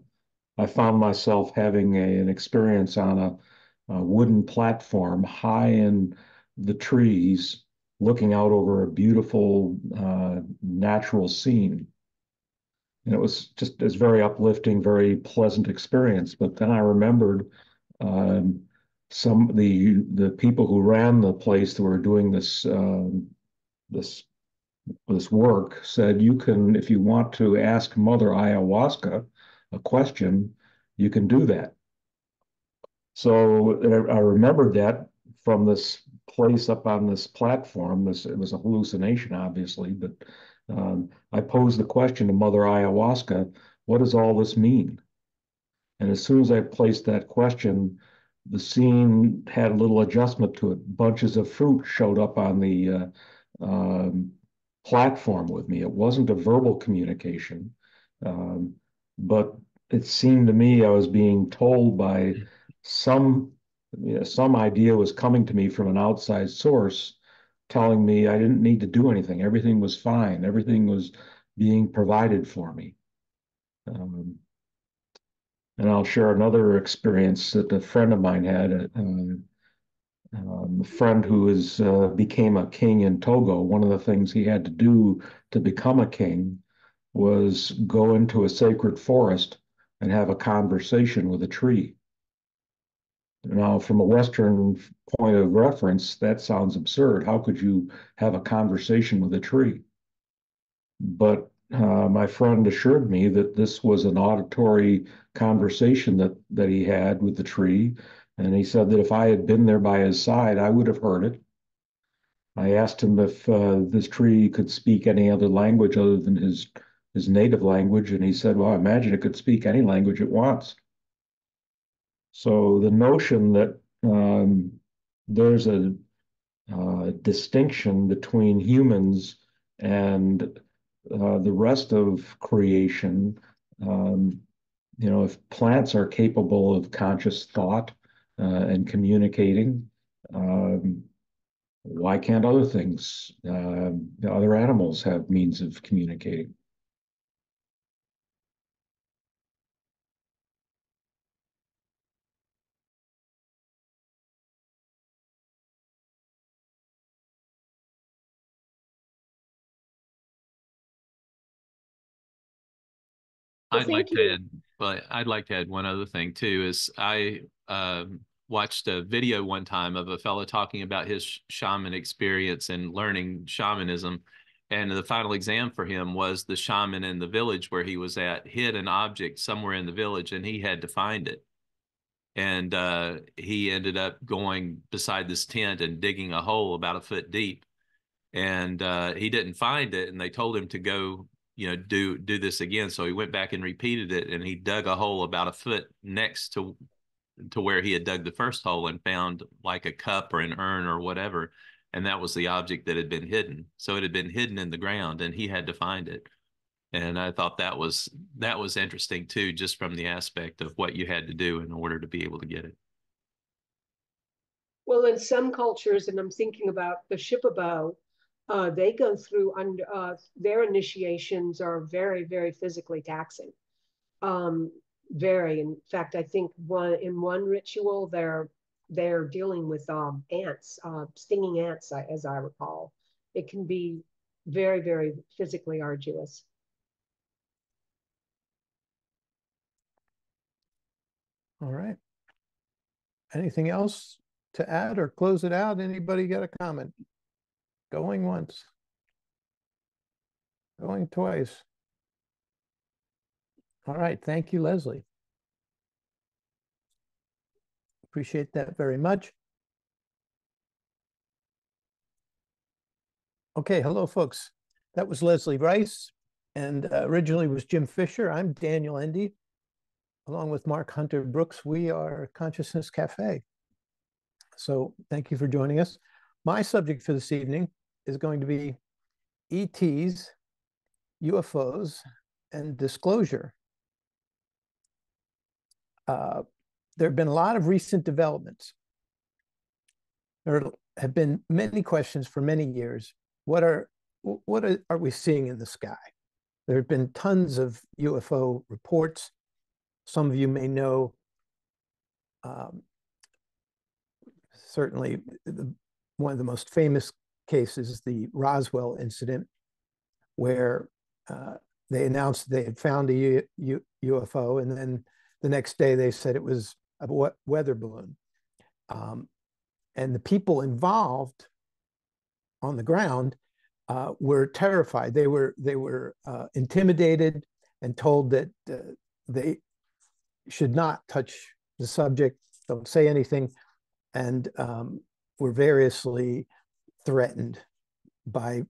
I found myself having an experience on a wooden platform high in the trees, looking out over a beautiful natural scene. And it was just this very uplifting, very pleasant experience. But then I remembered the people who ran the place that were doing this this work said, you can, if you want to ask Mother Ayahuasca a question, you can do that. So I remembered that from this place up on this platform. It was a hallucination, obviously, but I posed the question to Mother Ayahuasca, what does all this mean? And as soon as I placed that question, the scene had a little adjustment to it. Bunches of fruit showed up on the platform with me. It wasn't a verbal communication, but it seemed to me I was being told by some idea was coming to me from an outside source, telling me I didn't need to do anything. Everything was fine. Everything was being provided for me. And I'll share another experience that a friend of mine had. A friend who became a king in Togo. One of the things he had to do to become a king was go into a sacred forest and have a conversation with a tree. Now, from a Western point of reference, that sounds absurd. How could you have a conversation with a tree? But my friend assured me that this was an auditory conversation that he had with the tree. And he said that if I had been there by his side, I would have heard it. I asked him if this tree could speak any other language other than his native language. And he said, well, I imagine it could speak any language it wants. So the notion that there's a distinction between humans and the rest of creation. You know, if plants are capable of conscious thought and communicating, why can't other things, other animals have means of communicating? I'd like to add one other thing too, is I watched a video one time of a fellow talking about his shaman experience and learning shamanism. And the final exam for him was the shaman in the village where he was at hid an object somewhere in the village and he had to find it. And he ended up going beside this tent and digging a hole about a foot deep. And he didn't find it. And they told him to go, you know, do this again. So he went back and repeated it, and he dug a hole about a foot next to where he had dug the first hole and found like a cup or an urn or whatever. And that was the object that had been hidden. So it had been hidden in the ground and he had to find it. And I thought that was interesting too, just from the aspect of what you had to do in order to be able to get it. Well, in some cultures, and I'm thinking about the Shipibo, they go through, their initiations are very, very physically taxing. In fact, I think in one ritual, they're dealing with ants, stinging ants, as I recall. It can be very, very physically arduous. All right. Anything else to add or close it out? Anybody got a comment? Going once, going twice. All right, thank you, Leslie. Appreciate that very much. Okay, hello, folks. That was Leslie Rice, and originally was Jim Fisher. I'm Daniel Endy, along with Mark Hunter Brooks. We are Consciousness Cafe. So thank you for joining us. My subject for this evening is going to be ETs, UFOs, and disclosure. There have been a lot of recent developments. There have been many questions for many years. What are we seeing in the sky? There have been tons of UFO reports. Some of you may know, certainly one of the most famous cases, the Roswell incident, where they announced they had found a UFO, and then the next day they said it was a weather balloon. And the people involved on the ground were terrified. They were intimidated and told that they should not touch the subject, don't say anything, and were variously threatened by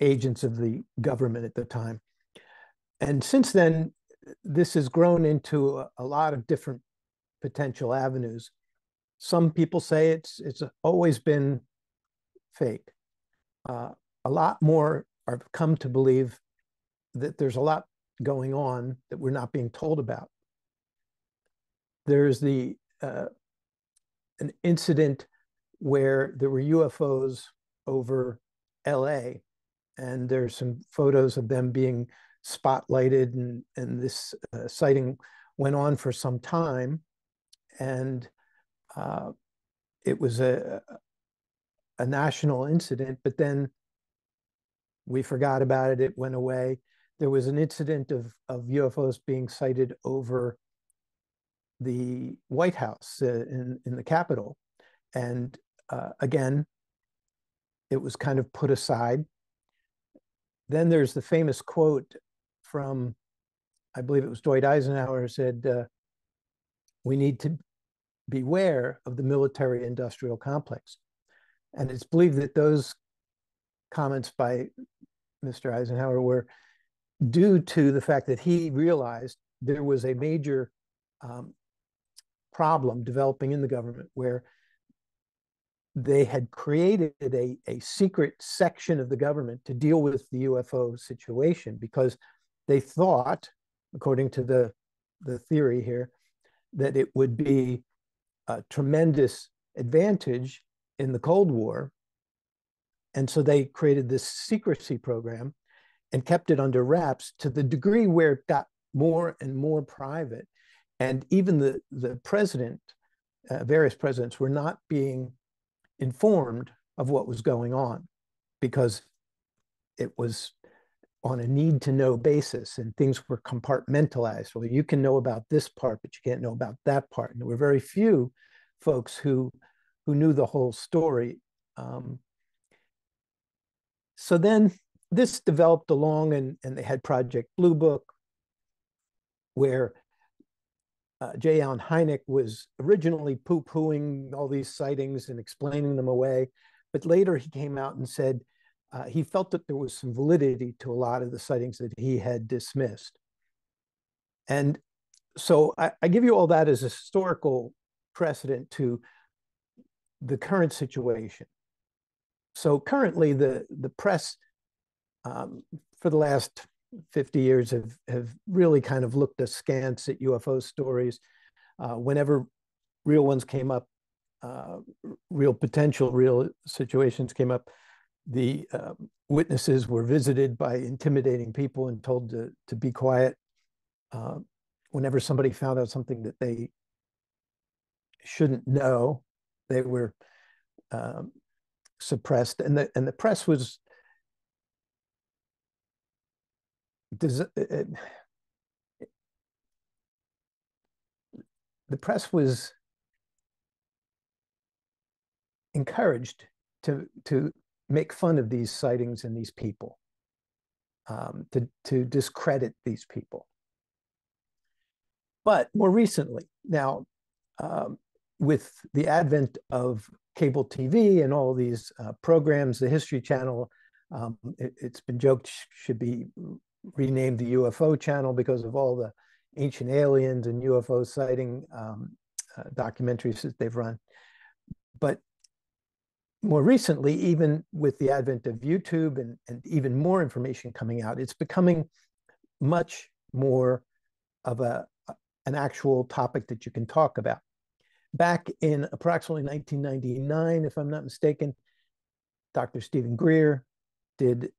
agents of the government at the time. And since then, this has grown into a lot of different potential avenues. Some people say it's always been fake. A lot more have come to believe that there's a lot going on that we're not being told about. There's the an incident where there were UFOs over LA, and there's some photos of them being spotlighted, and this sighting went on for some time, and it was a national incident, but then we forgot about it, it went away. There was an incident of UFOs being sighted over the White House in the Capitol, and again, it was kind of put aside. Then there's the famous quote from, I believe it was Dwight Eisenhower, who said, we need to beware of the military industrial complex. And it's believed that those comments by Mr. Eisenhower were due to the fact that he realized there was a major problem developing in the government where they had created a secret section of the government to deal with the UFO situation, because they thought, according to the theory here, that it would be a tremendous advantage in the Cold War. And so they created this secrecy program and kept it under wraps to the degree where it got more and more private. And even the president, various presidents, were not being informed of what was going on, because it was on a need-to-know basis and things were compartmentalized. Well, you can know about this part, but you can't know about that part. And there were very few folks who knew the whole story. So then this developed along, and they had Project Blue Book, where J. Allen Hynek was originally poo-pooing all these sightings and explaining them away. But later he came out and said he felt that there was some validity to a lot of the sightings that he had dismissed. And so I give you all that as a historical precedent to the current situation. So currently the press for the last 50 years have really kind of looked askance at UFO stories. Whenever real ones came up, real potential, real situations came up, the witnesses were visited by intimidating people and told to be quiet. Whenever somebody found out something that they shouldn't know, they were suppressed. And the press was encouraged to make fun of these sightings and these people, to discredit these people. But more recently, now with the advent of cable TV and all these programs, the History Channel, it's been joked should be renamed the UFO Channel because of all the ancient aliens and UFO sighting documentaries that they've run. But more recently, even with the advent of YouTube and even more information coming out, it's becoming much more of an actual topic that you can talk about. Back in approximately 1999, if I'm not mistaken, Dr. Stephen Greer did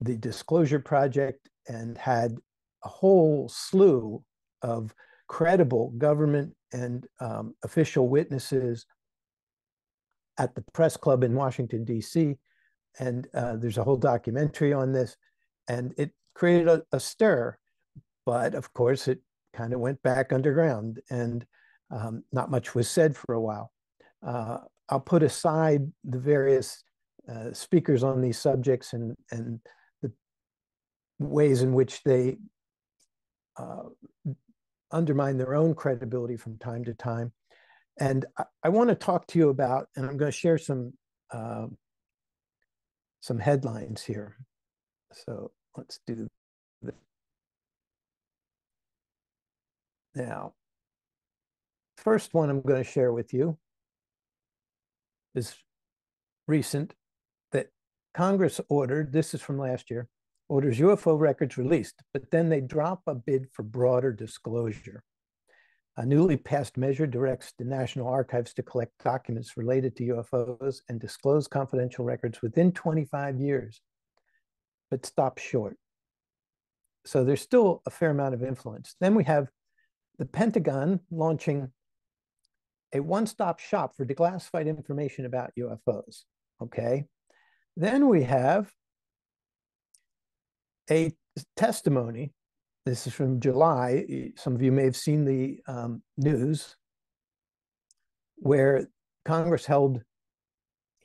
the Disclosure Project and had a whole slew of credible government and official witnesses at the press club in Washington, D.C. And there's a whole documentary on this, and it created a stir, but of course it kind of went back underground, and not much was said for a while. I'll put aside the various speakers on these subjects and ways in which they undermine their own credibility from time to time. And I want to talk to you about, and I'm going to share some headlines here. So let's do this. Now, first one I'm going to share with you is recent, that Congress ordered, this is from last year, orders UFO records released, but then they drop a bid for broader disclosure. A newly passed measure directs the National Archives to collect documents related to UFOs and disclose confidential records within 25 years, but stops short. So there's still a fair amount of influence. Then we have the Pentagon launching a one-stop shop for declassified information about UFOs, okay? Then we have a testimony. This is from July. Some of you may have seen the news, where Congress held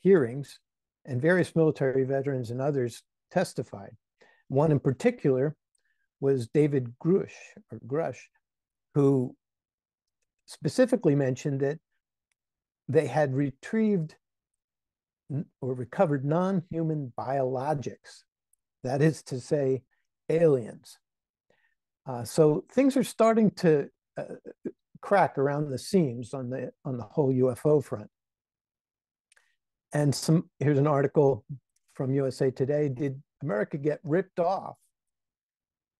hearings and various military veterans and others testified. One in particular was David Grusch, or Grusch, who specifically mentioned that they had retrieved or recovered non-human biologics. That is to say, aliens. So things are starting to crack around the seams on the whole UFO front. And here's an article from USA Today, did America get ripped off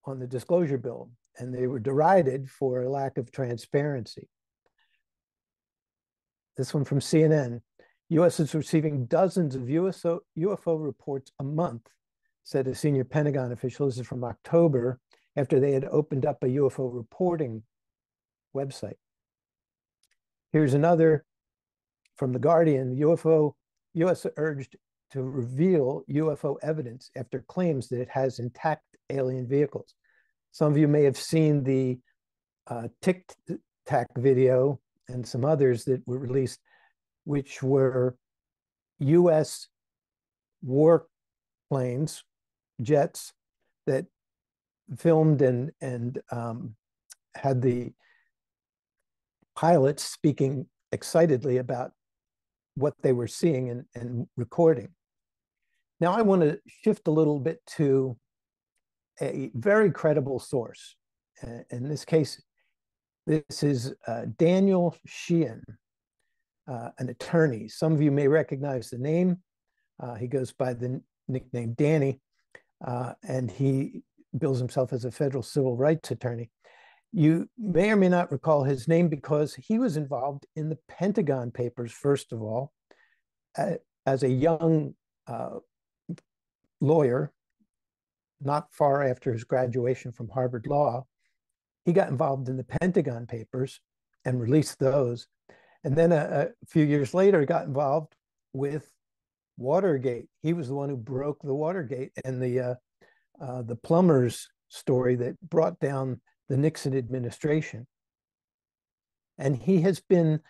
on the disclosure bill? And they were derided for a lack of transparency. This one from CNN, US is receiving dozens of UFO reports a month, said a senior Pentagon official. This is from October, after they had opened up a UFO reporting website. Here's another from The Guardian, US urged to reveal UFO evidence after claims that it has intact alien vehicles. Some of you may have seen the Tic Tac video and some others that were released, which were US war planes, jets, that filmed and had the pilots speaking excitedly about what they were seeing and recording. Now I want to shift a little bit to a very credible source. In this case, this is Daniel Sheehan, an attorney. Some of you may recognize the name. He goes by the nickname Danny, and he bills himself as a federal civil rights attorney. You may or may not recall his name because he was involved in the Pentagon Papers, first of all, as a young lawyer, not far after his graduation from Harvard Law. He got involved in the Pentagon Papers and released those. And then a few years later, he got involved with Watergate. He was the one who broke the Watergate and the plumbers story that brought down the Nixon administration. And he has been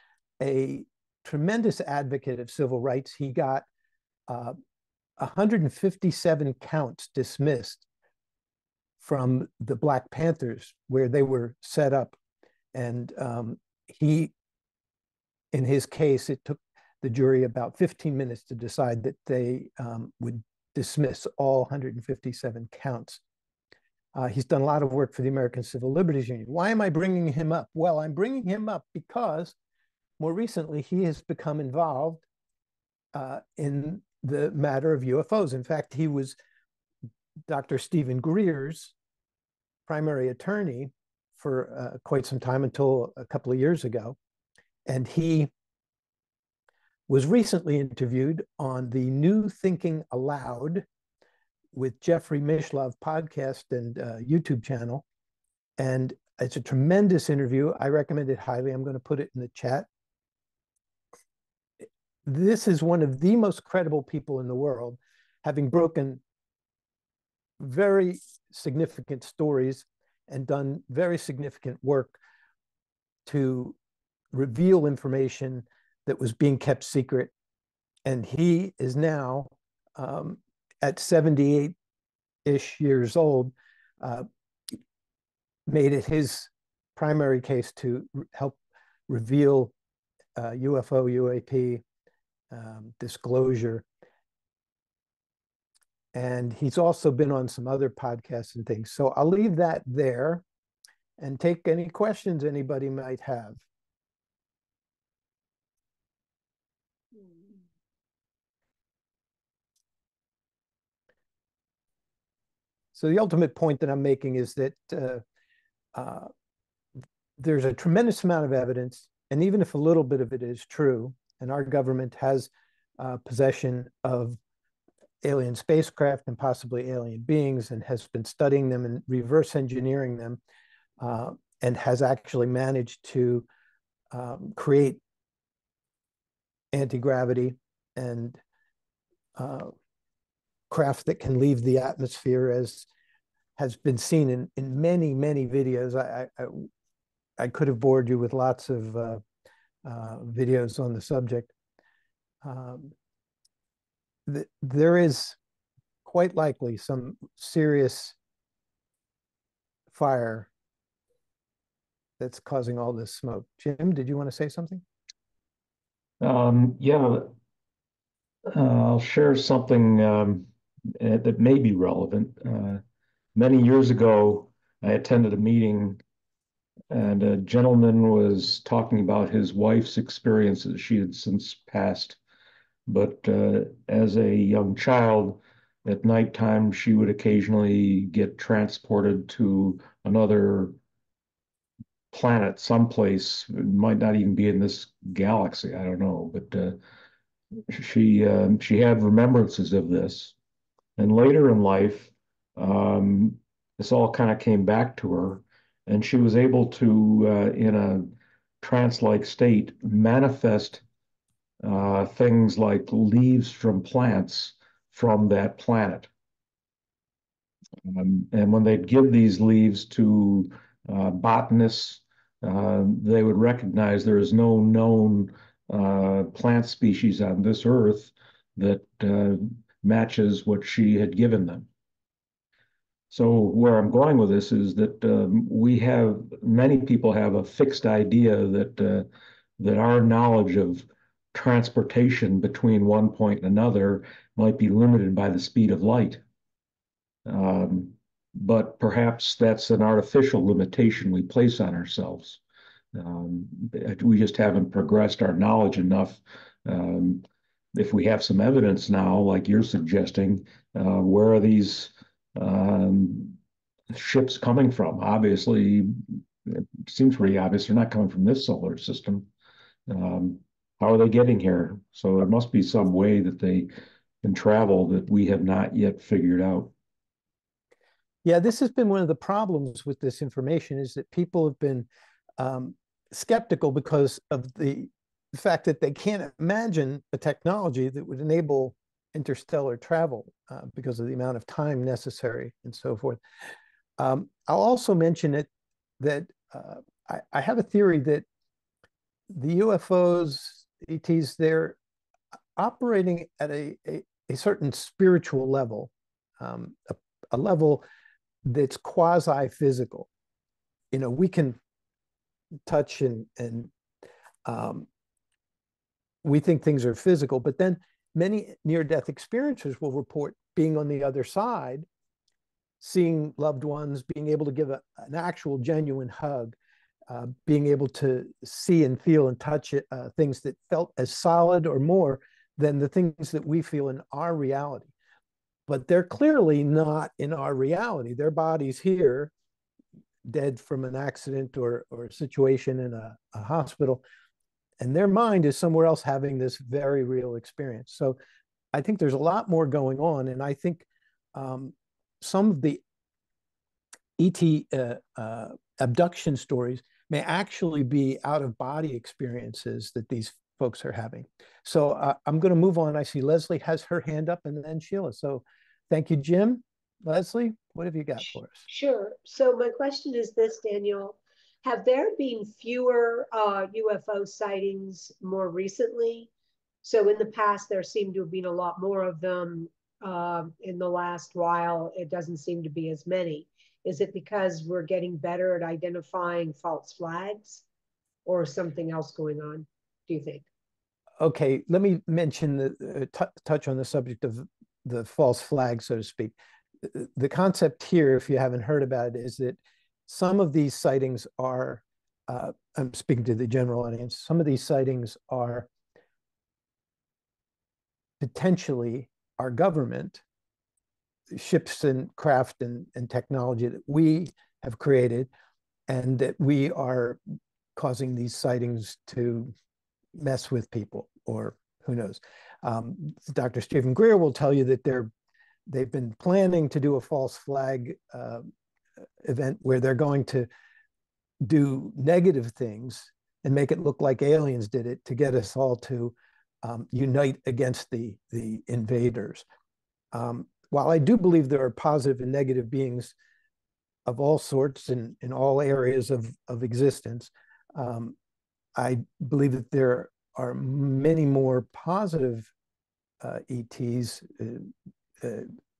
a tremendous advocate of civil rights. He got 157 counts dismissed from the Black Panthers, where they were set up. And in his case, it took the jury about 15 minutes to decide that they would dismiss all 157 counts. He's done a lot of work for the American Civil Liberties Union. Why am I bringing him up? Well, I'm bringing him up because more recently he has become involved in the matter of UFOs. In fact, he was Dr. Stephen Greer's primary attorney for quite some time until a couple of years ago. And he was recently interviewed on the New Thinking Aloud with Jeffrey Mishlove podcast and YouTube channel. And it's a tremendous interview. I recommend it highly. I'm going to put it in the chat. This is one of the most credible people in the world, having broken very significant stories and done very significant work to reveal information that was being kept secret. And he is now, at 78-ish years old, made it his primary case to help reveal UFO, UAP disclosure. And he's also been on some other podcasts and things. So I'll leave that there and take any questions anybody might have. So the ultimate point that I'm making is that there's a tremendous amount of evidence, and even if a little bit of it is true, and our government has possession of alien spacecraft and possibly alien beings and has been studying them and reverse engineering them, and has actually managed to create anti-gravity and craft that can leave the atmosphere, as has been seen in many, many videos. I could have bored you with lots of videos on the subject. There is quite likely some serious fire that's causing all this smoke. Jim, did you want to say something? Yeah, I'll share something that may be relevant. Many years ago, I attended a meeting and a gentleman was talking about his wife's experiences. She had since passed But as a young child, at nighttime, she would occasionally get transported to another planet someplace. It might not even be in this galaxy, I don't know. But she had remembrances of this. And later in life, this all kind of came back to her. And she was able to, in a trance-like state, manifest things like leaves from plants from that planet. And when they'd give these leaves to botanists, they would recognize there is no known plant species on this earth that matches what she had given them. So where I'm going with this is that many people have a fixed idea that our knowledge of transportation between one point and another might be limited by the speed of light. But perhaps that's an artificial limitation we place on ourselves. We just haven't progressed our knowledge enough. If we have some evidence now, like you're suggesting, where are these ships coming from? Obviously, it seems pretty obvious they're not coming from this solar system. How are they getting here? So there must be some way that they can travel that we have not yet figured out. Yeah, this has been one of the problems with this information, is that people have been skeptical because of the fact that they can't imagine a technology that would enable interstellar travel because of the amount of time necessary and so forth. I'll also mention it that I have a theory that the UFOs, ETs, they're operating at a certain spiritual level, a level that's quasi-physical. You know, we can touch and we think things are physical, but then many near-death experiencers will report being on the other side, seeing loved ones, being able to give an actual genuine hug, being able to see and feel and touch things that felt as solid or more than the things that we feel in our reality. But they're clearly not in our reality. Their bodies here, dead from an accident or a situation in a hospital, and their mind is somewhere else having this very real experience. So I think there's a lot more going on. And I think some of the ET abduction stories may actually be out-of-body experiences that these folks are having. So I'm going to move on. I see Leslie has her hand up, and then Sheila. So thank you, Jim. Leslie, what have you got for us? Sure. So my question is this, Daniel. Have there been fewer UFO sightings more recently? So in the past, there seemed to have been a lot more of them. In the last while, it doesn't seem to be as many. Is it because we're getting better at identifying false flags, or something else going on, do you think? Okay, let me mention the touch on the subject of the false flag, so to speak. The concept here, if you haven't heard about it, is that some of these sightings are, I'm speaking to the general audience, some of these sightings are potentially our government, ships and craft and technology that we have created, and that we are causing these sightings to mess with people, or who knows. Dr. Stephen Greer will tell you that they've been planning to do a false flag event where they're going to do negative things and make it look like aliens did it to get us all to unite against the invaders. While I do believe there are positive and negative beings of all sorts in all areas of existence, I believe that there are many more positive ETs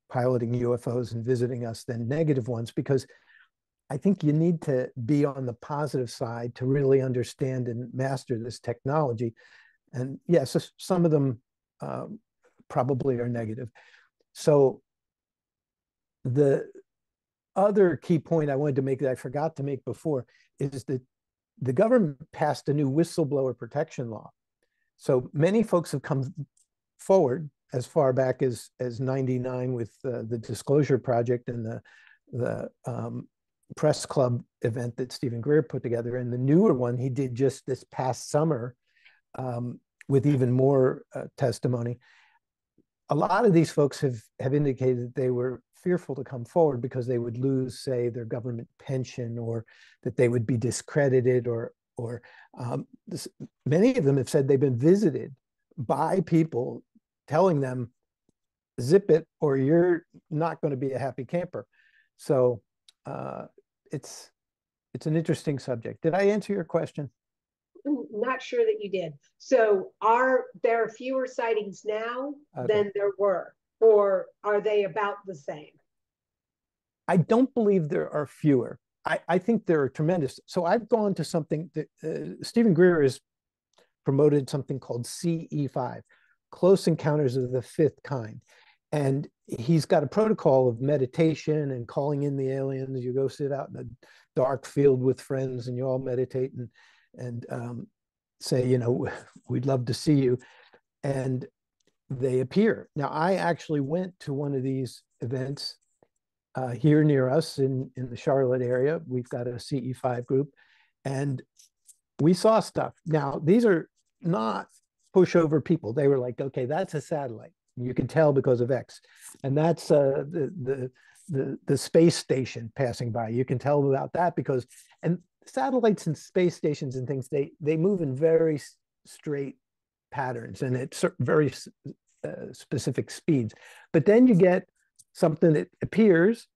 piloting UFOs and visiting us than negative ones, because I think you need to be on the positive side to really understand and master this technology. And yes, some of them probably are negative. So the other key point I wanted to make that I forgot to make before is that the government passed a new whistleblower protection law. So many folks have come forward as far back as 99 with the Disclosure Project and the press club event that Stephen Greer put together. And the newer one he did just this past summer with even more testimony. A lot of these folks have indicated that they were fearful to come forward because they would lose, say, their government pension, or that they would be discredited, or many of them have said they've been visited by people telling them, zip it or you're not going to be a happy camper. So it's an interesting subject. Did I answer your question? Not sure that you did. So there are fewer sightings now than there were, or are they about the same? I don't believe there are fewer. I think there are tremendous. So I've gone to something that Stephen Greer has promoted, something called CE5, Close Encounters of the Fifth Kind. And he's got a protocol of meditation and calling in the aliens. You go sit out in a dark field with friends and you all meditate and say, you know, we'd love to see you. And they appear. Now, I actually went to one of these events here near us in the Charlotte area. We've got a CE5 group and we saw stuff. Now, these are not pushover people. They were like, okay, that's a satellite. You can tell because of X. And that's the space station passing by. You can tell about that because, and satellites and space stations and things, they move in very straight patterns and at very specific speeds. But then you get something that appears,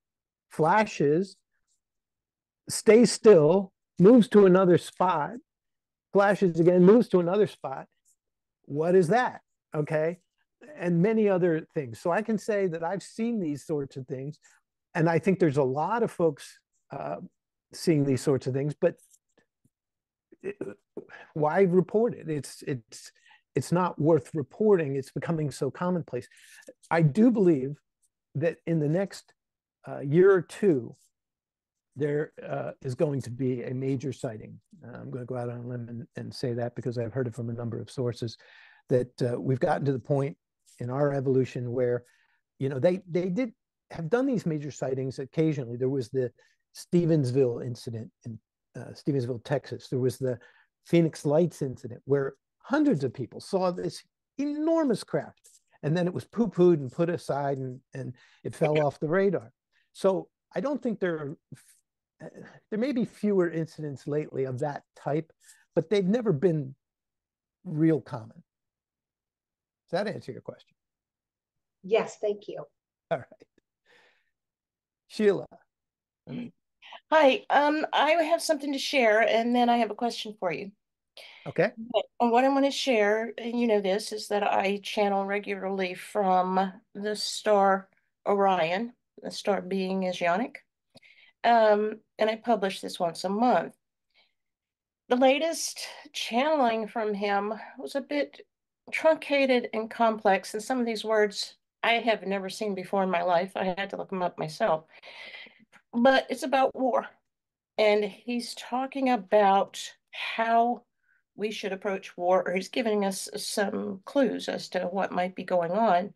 flashes, stays still, moves to another spot, flashes again, moves to another spot. What is that? Okay. And many other things. So I can say that I've seen these sorts of things. And I think there's a lot of folks seeing these sorts of things, but why report it? It's not worth reporting. It's becoming so commonplace. I do believe that in the next year or two, there is going to be a major sighting. I'm going to go out on a limb and say that because I've heard it from a number of sources that we've gotten to the point in our evolution where, you know, they did have done these major sightings occasionally. There was the Stevensville incident in Stevensville, Texas. There was the Phoenix Lights incident where hundreds of people saw this enormous craft, and then it was poo-pooed and put aside, and it fell off the radar. So I don't think there may be fewer incidents lately of that type, but they've never been real common. Does that answer your question? Yes, thank you. All right. Sheila. Hi, I have something to share, and then I have a question for you. Okay. And what I want to share, and you know this, is that I channel regularly from the star Orion, the star being is Ionic, and I publish this once a month. The latest channeling from him was a bit truncated and complex, and some of these words I have never seen before in my life. I had to look them up myself. But it's about war, and he's talking about how we should approach war, or he's giving us some clues as to what might be going on.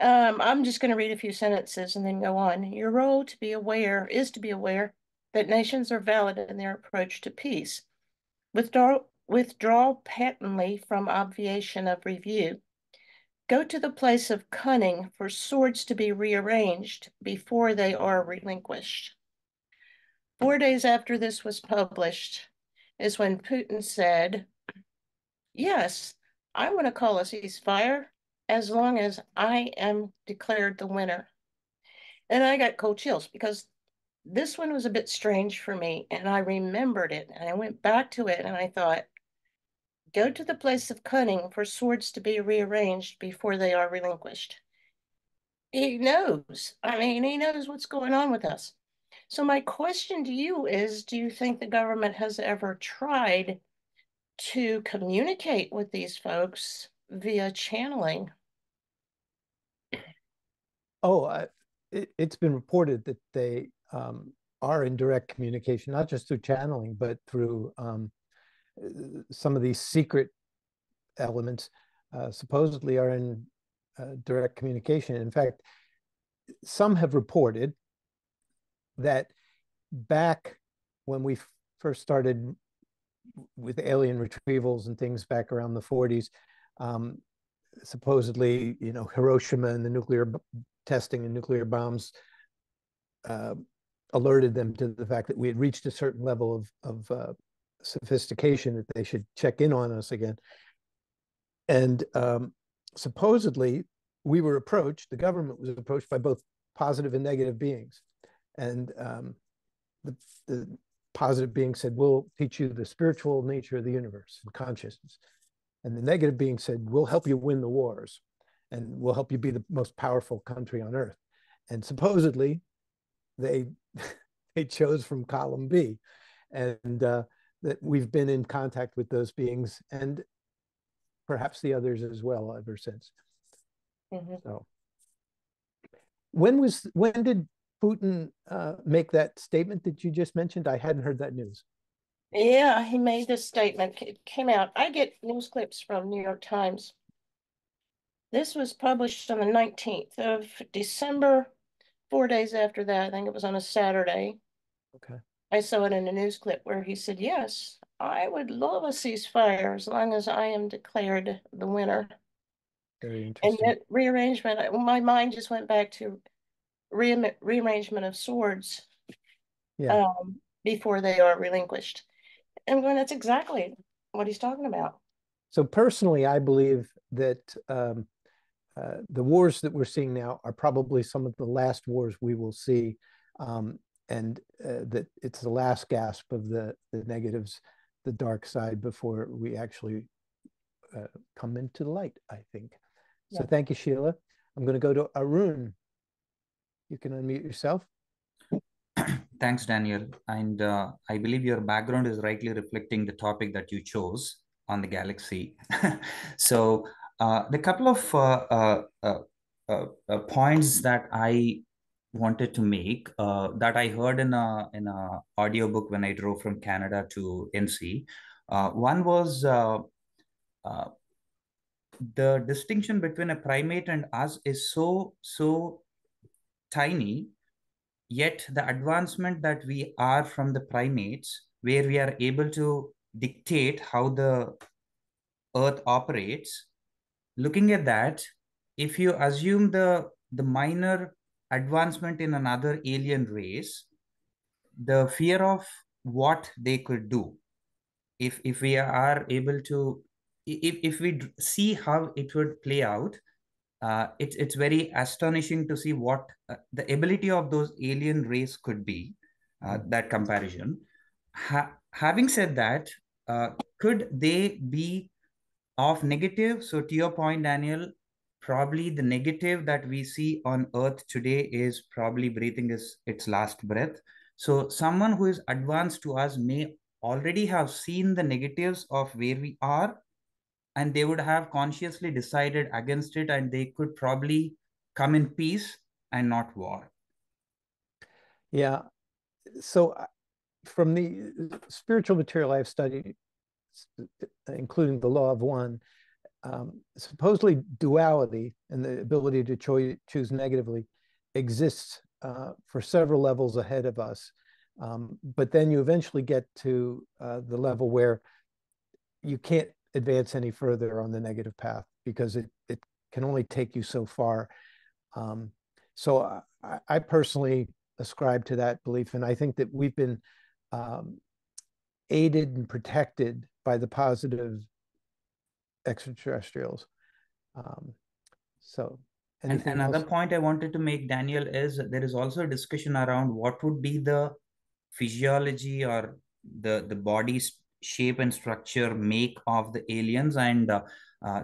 I'm just going to read a few sentences and then go on. Your role to be aware is to be aware that nations are valid in their approach to peace. Withdraw patently from obviation of review. Go to the place of cunning for swords to be rearranged before they are relinquished. 4 days after this was published is when Putin said, yes, I want to call a ceasefire as long as I am declared the winner. And I got cold chills because this one was a bit strange for me, and I remembered it and I went back to it and I thought, go to the place of cunning for swords to be rearranged before they are relinquished. He knows. I mean, he knows what's going on with us. So my question to you is, do you think the government has ever tried to communicate with these folks via channeling? Oh, it's been reported that they are in direct communication, not just through channeling, but through some of these secret elements. supposedly are in direct communication. In fact, some have reported that back when we first started with alien retrievals and things back around the 40s, supposedly, you know, Hiroshima and the nuclear testing and nuclear bombs alerted them to the fact that we had reached a certain level of sophistication that they should check in on us again. And supposedly we were approached, the government was approached by both positive and negative beings. And the positive being said, we'll teach you the spiritual nature of the universe and consciousness. And the negative being said, we'll help you win the wars and we'll help you be the most powerful country on earth. And supposedly they chose from column B, and that we've been in contact with those beings and perhaps the others as well ever since. Mm-hmm. So when did Putin make that statement that you just mentioned? I hadn't heard that news. Yeah, he made this statement. It came out. I get news clips from New York Times. This was published on the 19th of December, 4 days after that. I think it was on a Saturday. Okay. I saw it in a news clip where he said, yes, I would love a ceasefire as long as I am declared the winner. Very interesting. And that rearrangement, my mind just went back to rearrangement of swords, yeah, before they are relinquished. And that's exactly what he's talking about. So personally, I believe that the wars that we're seeing now are probably some of the last wars we will see, and that it's the last gasp of the negatives, the dark side, before we actually come into the light, I think. Yeah. So thank you, Sheila. I'm going to go to Arun. You can unmute yourself. Thanks, Daniel. And I believe your background is rightly reflecting the topic that you chose on the galaxy. So the couple of points that I wanted to make that I heard in a audiobook when I drove from Canada to NC. One was the distinction between a primate and us is so tiny, yet the advancement that we are from the primates, where we are able to dictate how the earth operates. Looking at that, if you assume the minor advancement in another alien race, the fear of what they could do, if we are able to, if we see how it would play out, it's very astonishing to see what the ability of those alien race could be, that comparison. Having said that, could they be of negative? So to your point, Daniel, probably the negative that we see on Earth today is probably breathing its last breath. So someone who is advanced to us may already have seen the negatives of where we are, and they would have consciously decided against it, and they could probably come in peace and not war. Yeah. So from the spiritual material I've studied, including the law of one, supposedly duality and the ability to choose negatively exists for several levels ahead of us. But then you eventually get to the level where you can't advance any further on the negative path because it can only take you so far. So I personally ascribe to that belief, and I think that we've been aided and protected by the positive extraterrestrials. So another point I wanted to make, Daniel, is there is also a discussion around what would be the physiology or the body's shape and structure make of the aliens, and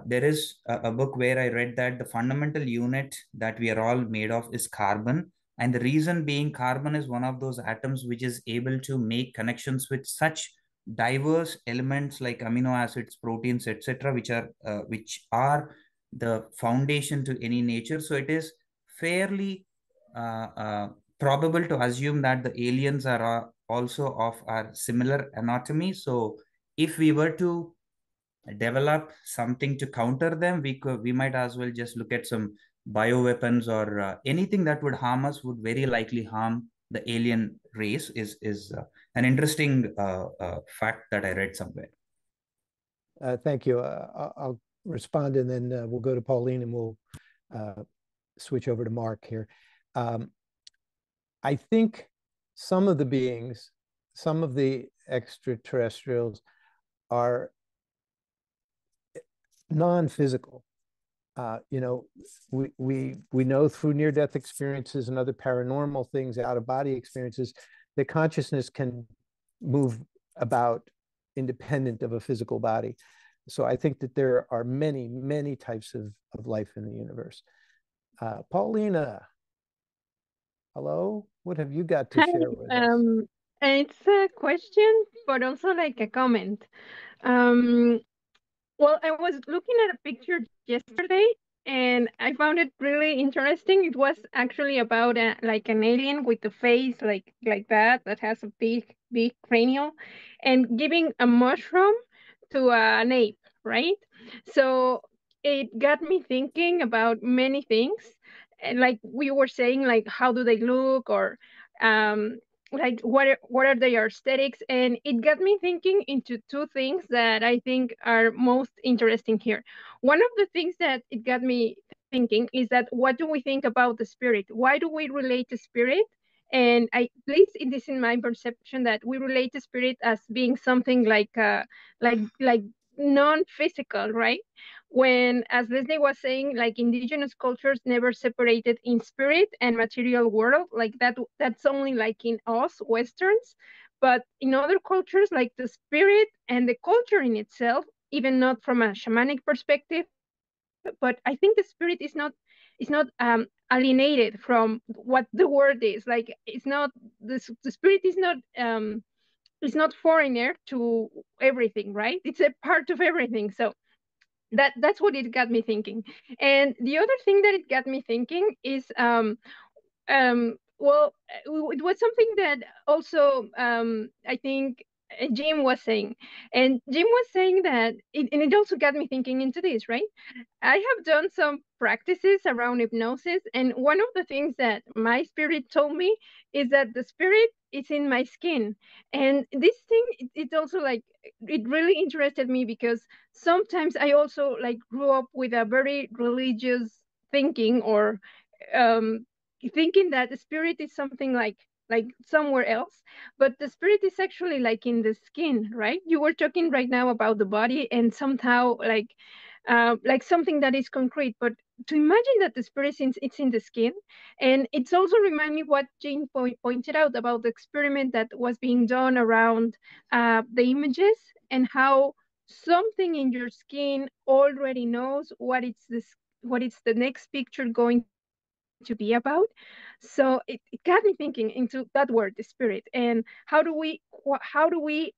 there is a book where I read that the fundamental unit that we are all made of is carbon, and the reason being carbon is one of those atoms which is able to make connections with such diverse elements like amino acids, proteins, etc., which are the foundation to any nature. So it is fairly probable to assume that the aliens are also of our similar anatomy. So if we were to develop something to counter them, we might as well just look at some bioweapons or anything that would harm us would very likely harm the alien race is an interesting fact that I read somewhere. Thank you. I'll respond and then we'll go to Pauline and we'll switch over to Mark here. I think some of the beings, some of the extraterrestrials are non-physical. You know, we know through near-death experiences and other paranormal things, out-of-body experiences, that consciousness can move about independent of a physical body. So I think that there are many, many types of life in the universe. Paulina, hello? What have you got to share with us? It's a question, but also like a comment. Well, I was looking at a picture yesterday, and I found it really interesting. It was actually about like an alien with a face like that has a big cranial, and giving a mushroom to an ape, right? So it got me thinking about many things, and like we were saying, like how do they look, or like what are their aesthetics? And it got me thinking into two things that I think are most interesting here. One of the things that it got me thinking is that what do we think about the spirit? Why do we relate to spirit? And at least it is in my perception that we relate to spirit as being something like non-physical, right? When, as Leslie was saying, like indigenous cultures never separated in spirit and material world, like that's only like in us Westerns, but in other cultures, like the spirit and the culture in itself, even not from a shamanic perspective, but I think the spirit is not alienated from what the world is. Like it's not, the spirit is not, it's not foreigner to everything, right? It's a part of everything. So that's what it got me thinking. And the other thing that it got me thinking is, well, it was something that also I think Jim was saying. And Jim was saying that, and it also got me thinking into this, right? I have done some practices around hypnosis. And one of the things that my spirit told me is that the spirit is in my skin. And this thing, it also like, it really interested me because sometimes I also like grew up with a very religious thinking, or thinking that the spirit is something like somewhere else, but the spirit is actually like in the skin, right? You were talking right now about the body and somehow like something that is concrete, but to imagine that the spirit is in the skin. And it's also remind me what Jane pointed out about the experiment that was being done around the images, and how something in your skin already knows what it's the next picture going to be about. So it got me thinking into that word, the spirit, and how do we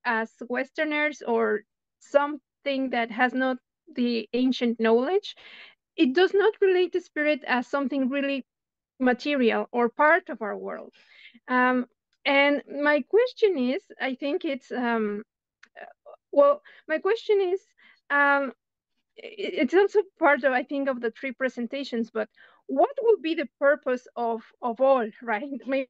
as Westerners, or something that has not the ancient knowledge, it does not relate to spirit as something really material or part of our world. And my question is, I think it's, well, my question is, it's also part of, I think, of the three presentations, but what would be the purpose of all, right? Maybe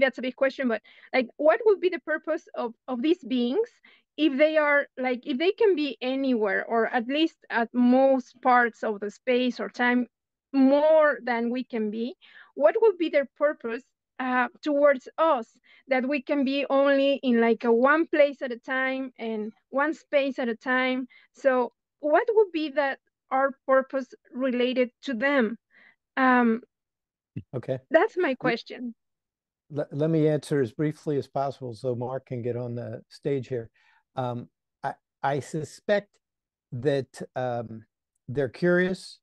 that's a big question, but like, what would be the purpose of these beings if they are like, if they can be anywhere, or at least at most parts of the space or time, more than we can be? What would be their purpose towards us, that we can be only in like a one place at a time and one space at a time? So what would be that our purpose related to them? Okay, that's my question. Let me answer as briefly as possible so Mark can get on the stage here. I suspect that they're curious.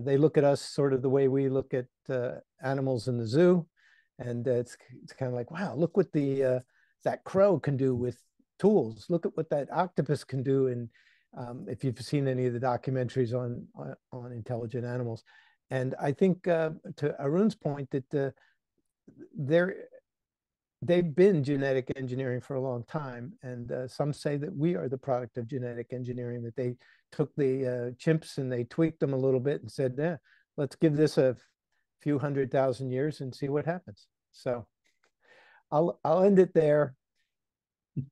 They look at us sort of the way we look at animals in the zoo, and it's kind of like, wow, look what the that crow can do with tools. Look at what that octopus can do. And if you've seen any of the documentaries on intelligent animals, and I think to Arun's point that they're they've been genetic engineering for a long time. And some say that we are the product of genetic engineering, that they took the chimps and they tweaked them a little bit and said, yeah, let's give this a few 100,000 years and see what happens. So I'll end it there,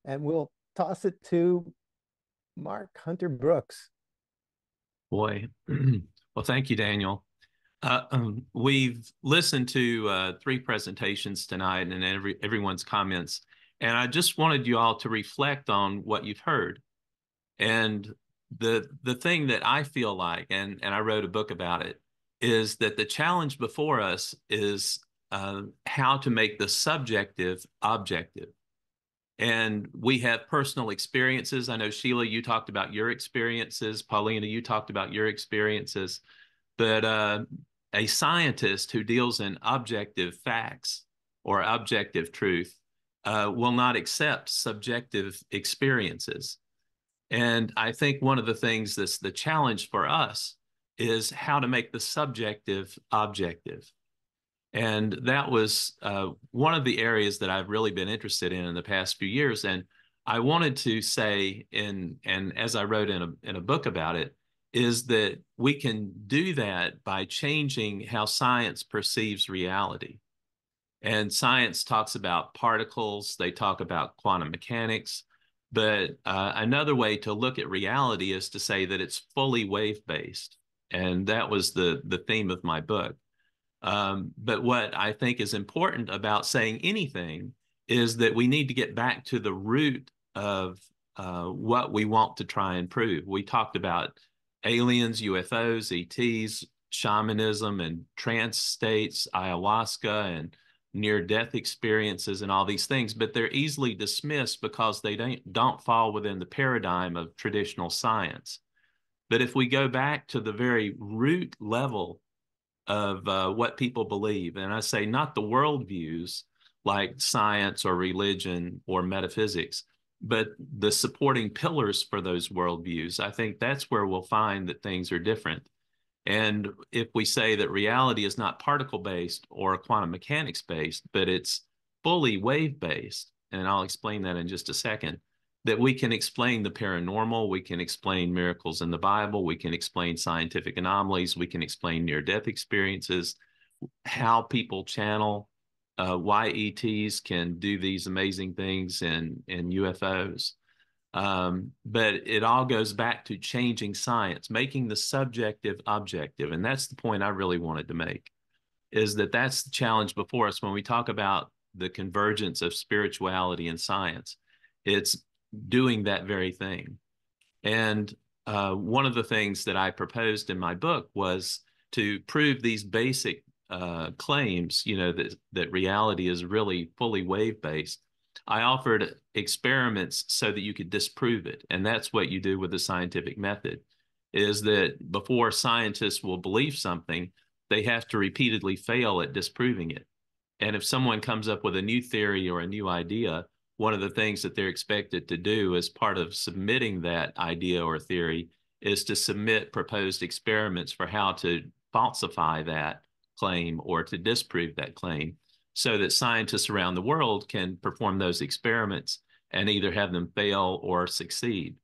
and we'll toss it to Mark Hunter Brooks. Boy, well, thank you, Daniel. We've listened to three presentations tonight and everyone's comments. And I just wanted you all to reflect on what you've heard. And the thing that I feel like, and I wrote a book about it, is that the challenge before us is how to make the subjective objective. And we have personal experiences. I know, Sheila, you talked about your experiences. Paulina, you talked about your experiences. But a scientist who deals in objective facts or objective truth will not accept subjective experiences. And I think one of the things that's the challenge for us is how to make the subjective objective. And that was one of the areas that I've really been interested in the past few years. And I wanted to say, and as I wrote in a book about it, is that we can do that by changing how science perceives reality. And science talks about particles, they talk about quantum mechanics, but another way to look at reality is to say that it's fully wave-based. And that was the theme of my book. But what I think is important about saying anything is that we need to get back to the root of what we want to try and prove. We talked about aliens, UFOs, ETs, shamanism, and trance states, ayahuasca, and near-death experiences, and all these things, but they're easily dismissed because they don't fall within the paradigm of traditional science. But if we go back to the very root level of what people believe, and I say not the worldviews like science or religion or metaphysics, but the supporting pillars for those worldviews, I think that's where we'll find that things are different. And if we say that reality is not particle-based or quantum mechanics-based, but it's fully wave-based, and I'll explain that in just a second, that we can explain the paranormal, we can explain miracles in the Bible, we can explain scientific anomalies, we can explain near-death experiences, how people channel, why ETs can do these amazing things in UFOs. But it all goes back to changing science, making the subjective objective. And that's the point I really wanted to make, is that that's the challenge before us when we talk about the convergence of spirituality and science. It's doing that very thing. And one of the things that I proposed in my book was to prove these basic claims, you know, that reality is really fully wave-based. I offered experiments so that you could disprove it. And that's what you do with the scientific method, is that before scientists will believe something, they have to repeatedly fail at disproving it. And if someone comes up with a new theory or a new idea, one of the things that they're expected to do as part of submitting that idea or theory is to submit proposed experiments for how to falsify that claim or to disprove that claim, so that scientists around the world can perform those experiments and either have them fail or succeed.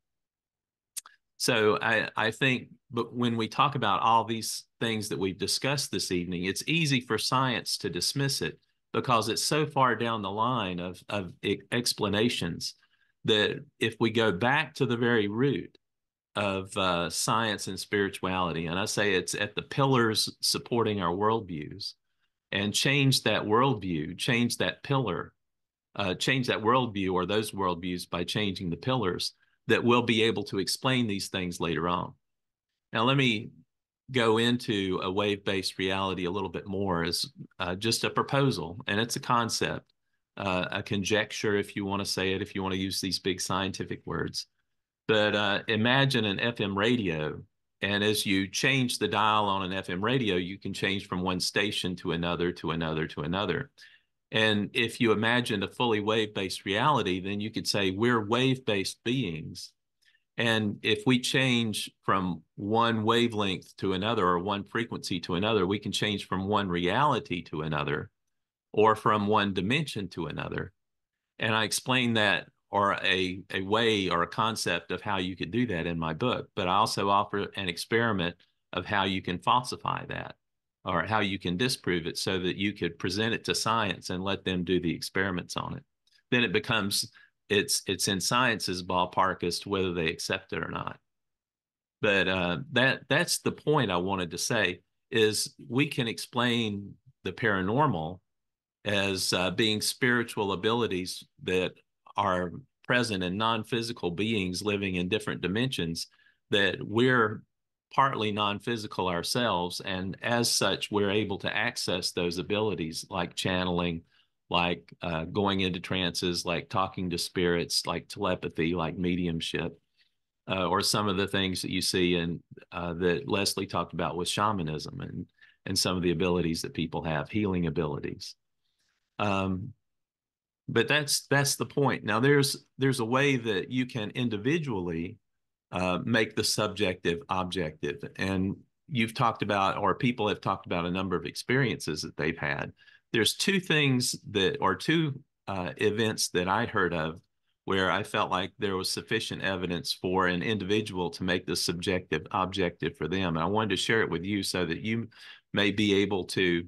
So I think, but when we talk about all these things that we've discussed this evening, it's easy for science to dismiss it because it's so far down the line of explanations that if we go back to the very root of science and spirituality, and I say it's at the pillars supporting our worldviews, and change that worldview, change that pillar, change that worldview or those worldviews by changing the pillars, that we'll be able to explain these things later on. Now, let me go into a wave-based reality a little bit more as just a proposal, and it's a concept, a conjecture, if you want to say it, if you want to use these big scientific words. But imagine an FM radio, and as you change the dial on an FM radio, you can change from one station to another, to another, to another. And if you imagine a fully wave-based reality, then you could say we're wave-based beings. And if we change from one wavelength to another or one frequency to another, we can change from one reality to another or from one dimension to another. And I explained that, or a way or a concept of how you could do that in my book. But I also offer an experiment of how you can falsify that, or how you can disprove it, so that you could present it to science and let them do the experiments on it. Then it becomes, it's in science's ballpark as to whether they accept it or not. But that's the point I wanted to say, is we can explain the paranormal as being spiritual abilities that are present in non-physical beings living in different dimensions, that we're partly non-physical ourselves, and as such, we're able to access those abilities, like channeling, like going into trances, like talking to spirits, like telepathy, like mediumship, or some of the things that you see in that Leslie talked about with shamanism, and some of the abilities that people have, healing abilities. But that's the point. Now, there's a way that you can individually make the subjective objective. And you've talked about, or people have talked about, a number of experiences that they've had. There's two things that, or two events that I heard of where I felt like there was sufficient evidence for an individual to make the subjective objective for them. And I wanted to share it with you so that you may be able to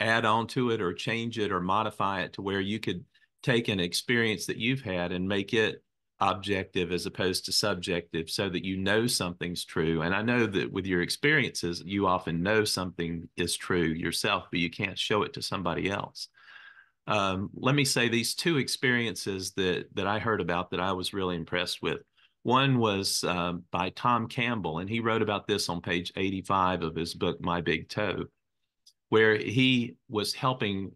add on to it or change it or modify it to where you could take an experience that you've had and make it objective as opposed to subjective, so that you know something's true. And I know that with your experiences, you often know something is true yourself, but you can't show it to somebody else. Let me say these two experiences that I heard about that I was really impressed with. One was by Tom Campbell, and he wrote about this on page 85 of his book, My Big Toe, where he was helping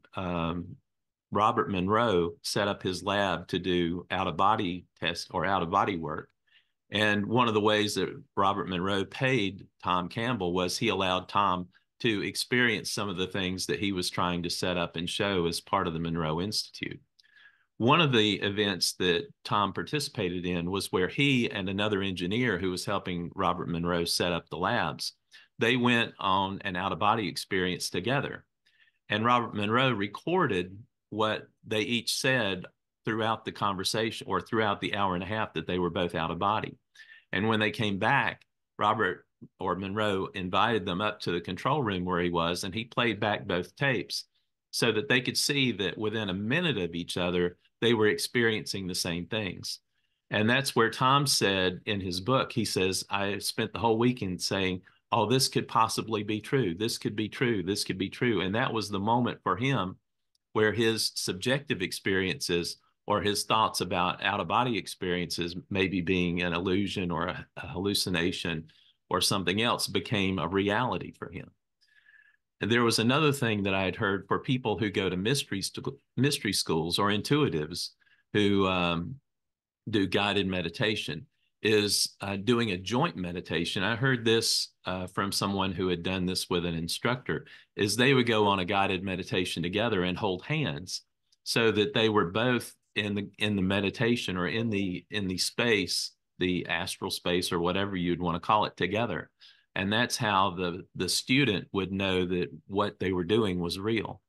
Robert Monroe set up his lab to do out-of-body tests or out-of-body work. And one of the ways that Robert Monroe paid Tom Campbell was he allowed Tom to experience some of the things that he was trying to set up and show as part of the Monroe Institute. One of the events that Tom participated in was where he and another engineer who was helping Robert Monroe set up the labs, they went on an out-of-body experience together. And Robert Monroe recorded what they each said throughout the conversation, or throughout the hour and a half that they were both out-of-body. And when they came back, Robert or Monroe invited them up to the control room where he was, and he played back both tapes so that they could see that within a minute of each other, they were experiencing the same things. And that's where Tom said in his book, he says, I spent the whole weekend saying, oh, this could possibly be true. This could be true. This could be true. And that was the moment for him where his subjective experiences or his thoughts about out-of-body experiences maybe being an illusion or a hallucination or something else became a reality for him. And there was another thing that I had heard for people who go to mystery schools, or intuitives who do guided meditation, is doing a joint meditation. I heard this from someone who had done this with an instructor, is they would go on a guided meditation together and hold hands so that they were both in the meditation, or in the space, the astral space, or whatever you'd want to call it, together. And that's how the student would know that what they were doing was real.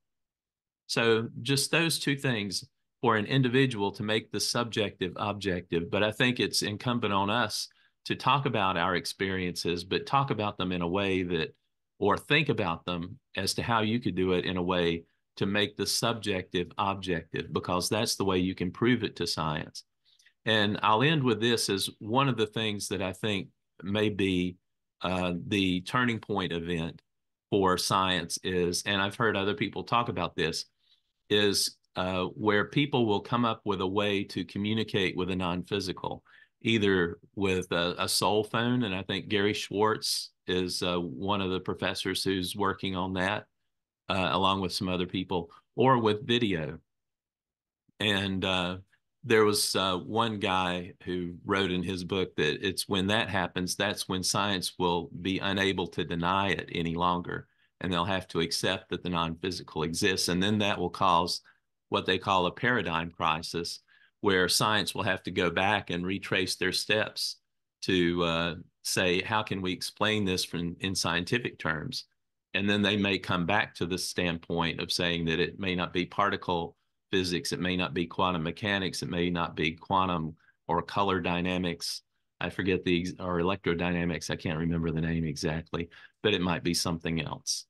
So just those two things, for an individual to make the subjective objective. But I think it's incumbent on us to talk about our experiences, but talk about them in a way that, or think about them as to how you could do it in a way to make the subjective objective, because that's the way you can prove it to science. And I'll end with this, as one of the things that I think may be the turning point event for science is, and I've heard other people talk about this, is where people will come up with a way to communicate with a non-physical, either with a soul phone, and I think Gary Schwartz is one of the professors who's working on that, along with some other people, or with video. And there was one guy who wrote in his book that it's when that happens, that's when science will be unable to deny it any longer, and they'll have to accept that the non-physical exists, and then that will cause what they call a paradigm crisis, where science will have to go back and retrace their steps to say, how can we explain this in scientific terms? And then they may come back to the standpoint of saying that it may not be particle physics. It may not be quantum mechanics. It may not be quantum or color dynamics. I forget the, or electrodynamics. I can't remember the name exactly, but it might be something else.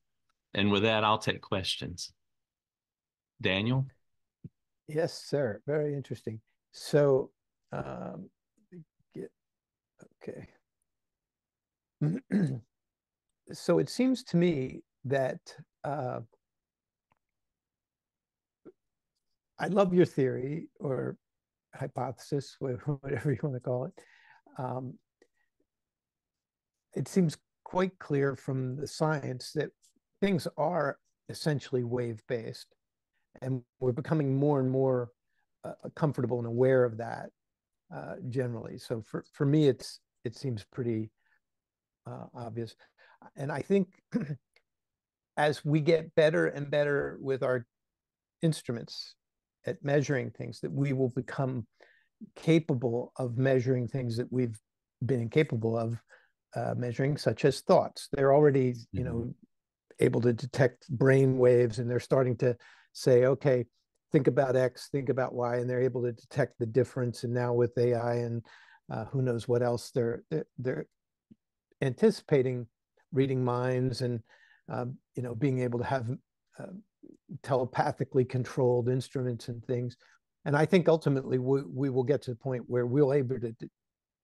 And with that, I'll take questions. Daniel? Yes, sir. Very interesting. So, okay. So it seems to me that I love your theory or hypothesis, whatever you want to call it. It seems quite clear from the science that things are essentially wave-based, and we're becoming more and more comfortable and aware of that generally. So for me, it seems pretty obvious. And I think as we get better and better with our instruments at measuring things, that we will become capable of measuring things that we've been incapable of measuring, such as thoughts. They're already, you know, able to detect brain waves, and they're starting to say, okay, think about X, think about Y, and they're able to detect the difference. And now with AI and who knows what else, they're anticipating reading minds and you know, being able to have telepathically controlled instruments and things. And I think ultimately we will get to the point where we'll able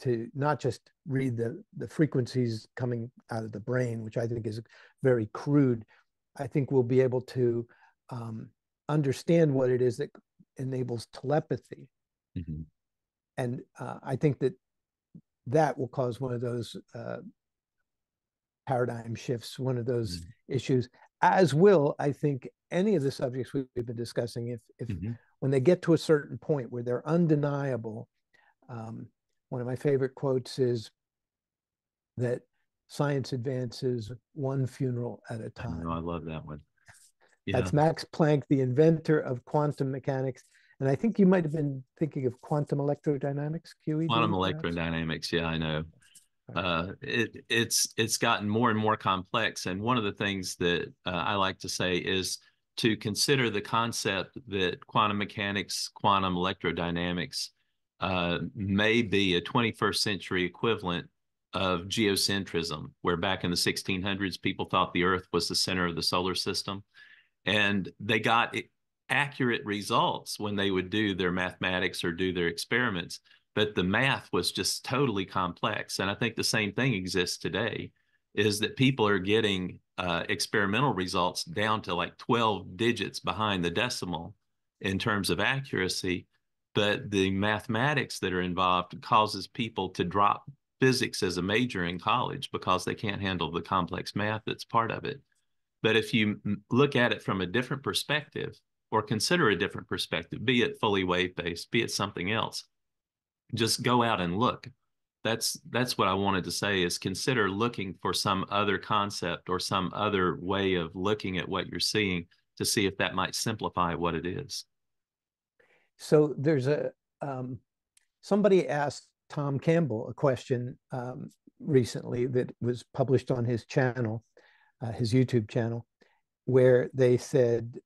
to not just read the frequencies coming out of the brain, which I think is very crude. I think we'll be able to understand what it is that enables telepathy. Mm-hmm. And I think that will cause one of those paradigm shifts, one of those issues, as will, I think, any of the subjects we've been discussing. If when they get to a certain point where they're undeniable, one of my favorite quotes is that science advances one funeral at a time. Oh, I love that one. Yeah. That's Max Planck, the inventor of quantum mechanics. And I think you might have been thinking of quantum electrodynamics, QE. Quantum electrodynamics, yeah, I know. It's gotten more and more complex. And one of the things that I like to say is to consider the concept that quantum mechanics, quantum electrodynamics may be a 21st century equivalent of geocentrism, where back in the 1600s, people thought the Earth was the center of the solar system. And they got accurate results when they would do their mathematics or do their experiments, but the math was just totally complex. And I think the same thing exists today, is that people are getting experimental results down to like 12 digits behind the decimal in terms of accuracy, but the mathematics that are involved causes people to drop physics as a major in college because they can't handle the complex math that's part of it. But if you look at it from a different perspective, or consider a different perspective, be it fully wave-based, be it something else, just go out and look. That's what I wanted to say, is consider looking for some other concept or some other way of looking at what you're seeing to see if that might simplify what it is. So there's a, somebody asked Tom Campbell a question recently that was published on his channel, his YouTube channel, where they said,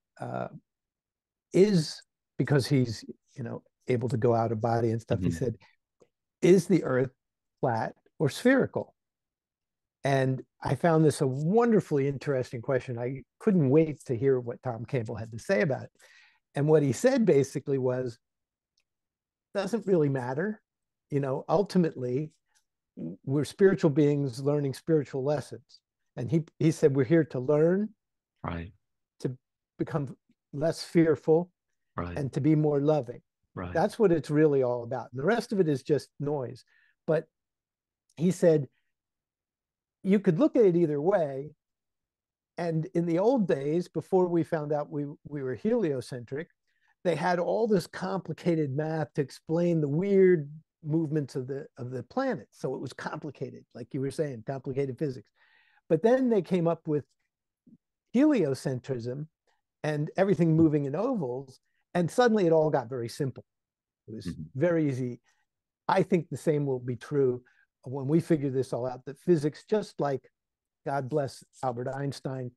because he's, you know, able to go out of body and stuff, he said, is the Earth flat or spherical? And I found this a wonderfully interesting question. I couldn't wait to hear what Tom Campbell had to say about it. And what he said basically was, doesn't really matter. You know, ultimately, we're spiritual beings learning spiritual lessons. And he said, we're here to learn, right, to become less fearful, right, and to be more loving. Right. That's what it's really all about. And the rest of it is just noise. But he said, you could look at it either way. And in the old days, before we found out we were heliocentric, they had all this complicated math to explain the weird movements of the planet. So it was complicated, like you were saying, complicated physics. But then they came up with heliocentrism, and everything moving in ovals, and suddenly it all got very simple. It was very easy. I think the same will be true when we figure this all out, that physics, just like, God bless Albert Einstein,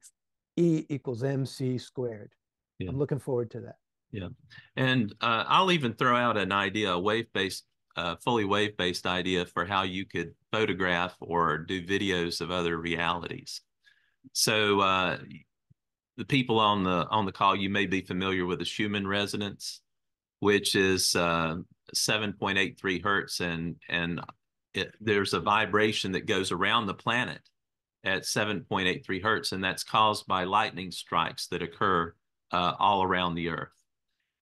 E equals MC squared. Yeah. I'm looking forward to that. Yeah. And I'll even throw out an idea, a wave-based, fully wave-based idea for how you could photograph or do videos of other realities. So the people on the call, you may be familiar with the Schumann resonance, which is 7.83 hertz, and there's a vibration that goes around the planet at 7.83 hertz, and that's caused by lightning strikes that occur all around the Earth.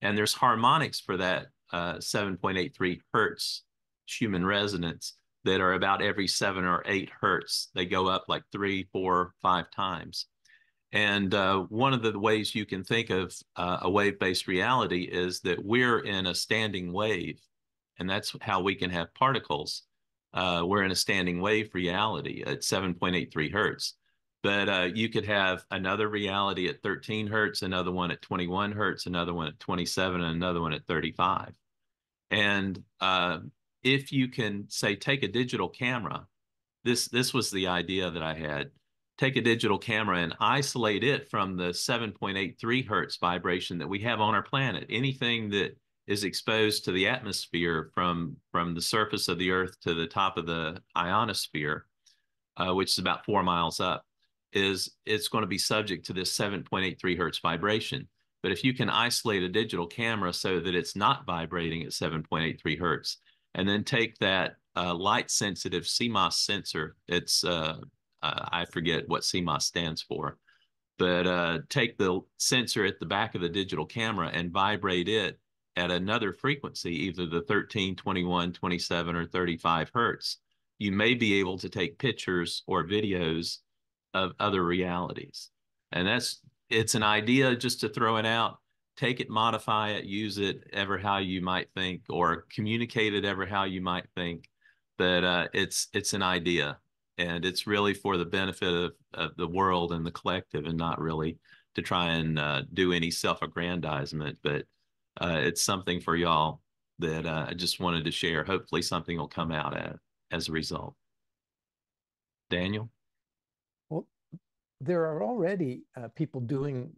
And there's harmonics for that 7.83 hertz Schumann resonance that are about every 7 or 8 hertz. They go up like 3, 4, 5 times. And one of the ways you can think of a wave-based reality is that we're in a standing wave, and that's how we can have particles. We're in a standing wave reality at 7.83 hertz. But you could have another reality at 13 hertz, another one at 21 hertz, another one at 27, and another one at 35. And if you can, say, take a digital camera, this was the idea that I had. Take a digital camera and isolate it from the 7.83 hertz vibration that we have on our planet. Anything that is exposed to the atmosphere from the surface of the Earth to the top of the ionosphere, which is about 4 miles up, it's going to be subject to this 7.83 hertz vibration. But if you can isolate a digital camera so that it's not vibrating at 7.83 hertz, and then take that light-sensitive CMOS sensor, it's I forget what CMOS stands for, but take the sensor at the back of the digital camera and vibrate it at another frequency, either the 13, 21, 27, or 35 hertz, you may be able to take pictures or videos of other realities. And it's an idea just to throw it out, take it, modify it, use it ever how you might think, or communicate it ever how you might think, but it's an idea. And it's really for the benefit of the world and the collective, and not really to try and do any self-aggrandizement, but it's something for y'all that I just wanted to share. Hopefully something will come out as a result. Daniel? Well, there are already people doing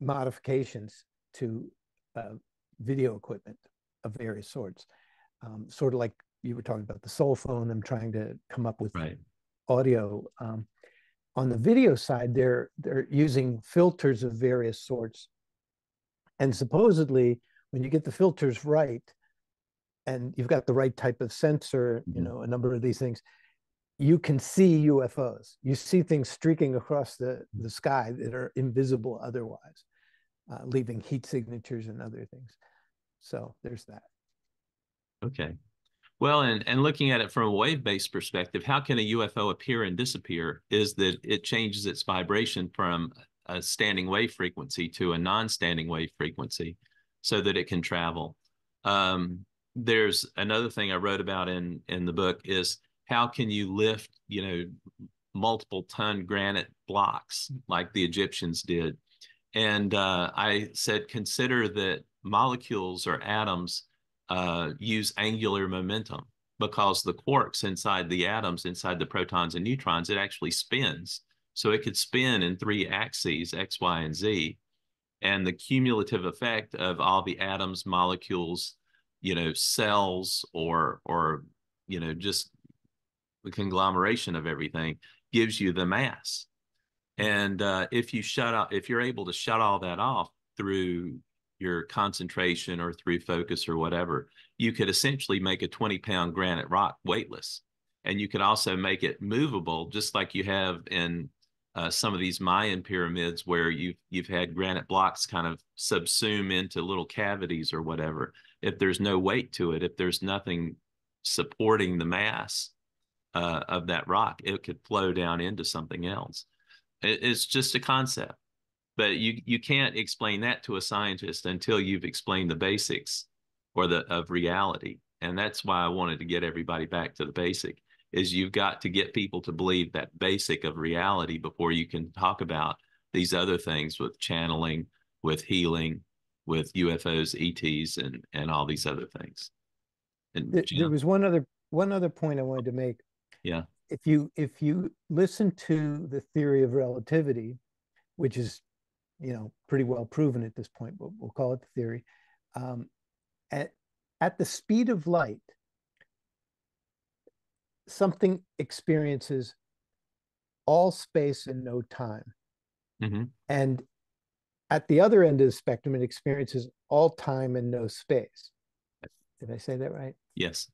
modifications to video equipment of various sorts, sort of like you were talking about the soul phone. I'm trying to come up with audio. On the video side, they're using filters of various sorts. And supposedly, when you get the filters right, and you've got the right type of sensor, you know, a number of these things, you can see UFOs. You see things streaking across the sky that are invisible otherwise, leaving heat signatures and other things. So there's that. Okay. Well, and looking at it from a wave-based perspective, how can a UFO appear and disappear is that it changes its vibration from a standing wave frequency to a non-standing wave frequency so that it can travel. There's another thing I wrote about in the book is how can you lift, you know, multiple ton granite blocks like the Egyptians did? And I said, consider that molecules or atoms use angular momentum, because the quarks inside the atoms, inside the protons and neutrons, it actually spins. So it could spin in 3 axes, X, Y, and Z. And the cumulative effect of all the atoms, molecules, you know, cells, or you know, just the conglomeration of everything gives you the mass. And if you're able to shut all that off through your concentration or through focus or whatever, you could essentially make a 20-pound granite rock weightless. And you could also make it movable, just like you have in some of these Mayan pyramids where you've had granite blocks kind of subsume into little cavities or whatever. If there's no weight to it, if there's nothing supporting the mass of that rock, it could flow down into something else. It's just a concept. But you can't explain that to a scientist until you've explained the basics or of reality. And that's why I wanted to get everybody back to the basic, is you've got to get people to believe that basic of reality before you can talk about these other things with channeling, with healing, with UFOs, ETs, and all these other things. And there was one other point I wanted to make. Yeah. If you listen to the theory of relativity, which is pretty well proven at this point, but we'll call it the theory. At the speed of light, something experiences all space and no time. Mm-hmm. And at the other end of the spectrum, it experiences all time and no space. Did I say that right? Yes.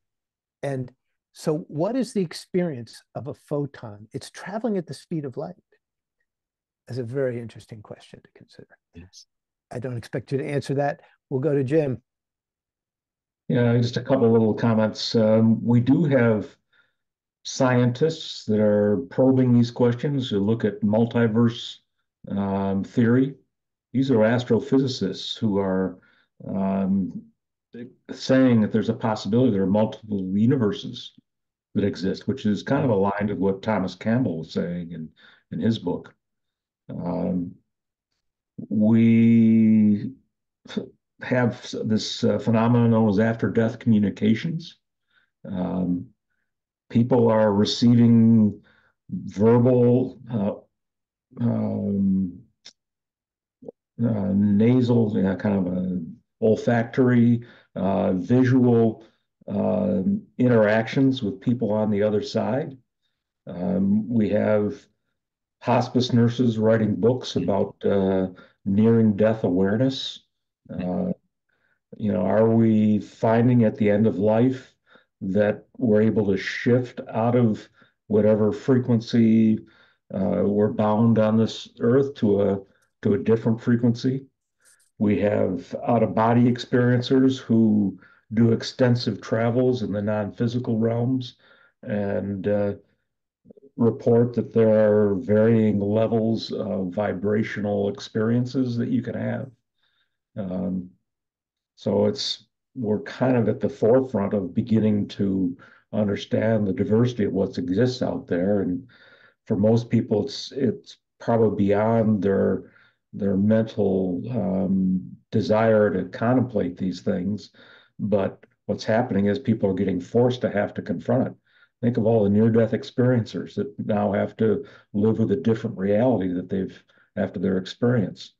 And so what is the experience of a photon? It's traveling at the speed of light. That's a very interesting question to consider. Yes. I don't expect you to answer that. We'll go to Jim. Yeah, just a couple of little comments. We do have scientists that are probing these questions who look at multiverse theory. These are astrophysicists who are saying that there's a possibility there are multiple universes that exist, which is kind of aligned with what Thomas Campbell was saying in his book. We have this phenomenon known as after-death communications. People are receiving verbal, nasal, kind of olfactory, visual interactions with people on the other side. We have hospice nurses writing books about nearing death awareness. Are we finding at the end of life that we're able to shift out of whatever frequency we're bound on this earth to a different frequency? We have out-of-body experiencers who do extensive travels in the non-physical realms and report that there are varying levels of vibrational experiences that you can have. So we're kind of at the forefront of beginning to understand the diversity of what exists out there. And for most people, it's probably beyond their mental desire to contemplate these things. But what's happening is people are getting forced to have to confront it. Think of all the near-death experiencers that now have to live with a different reality that they've after their experience.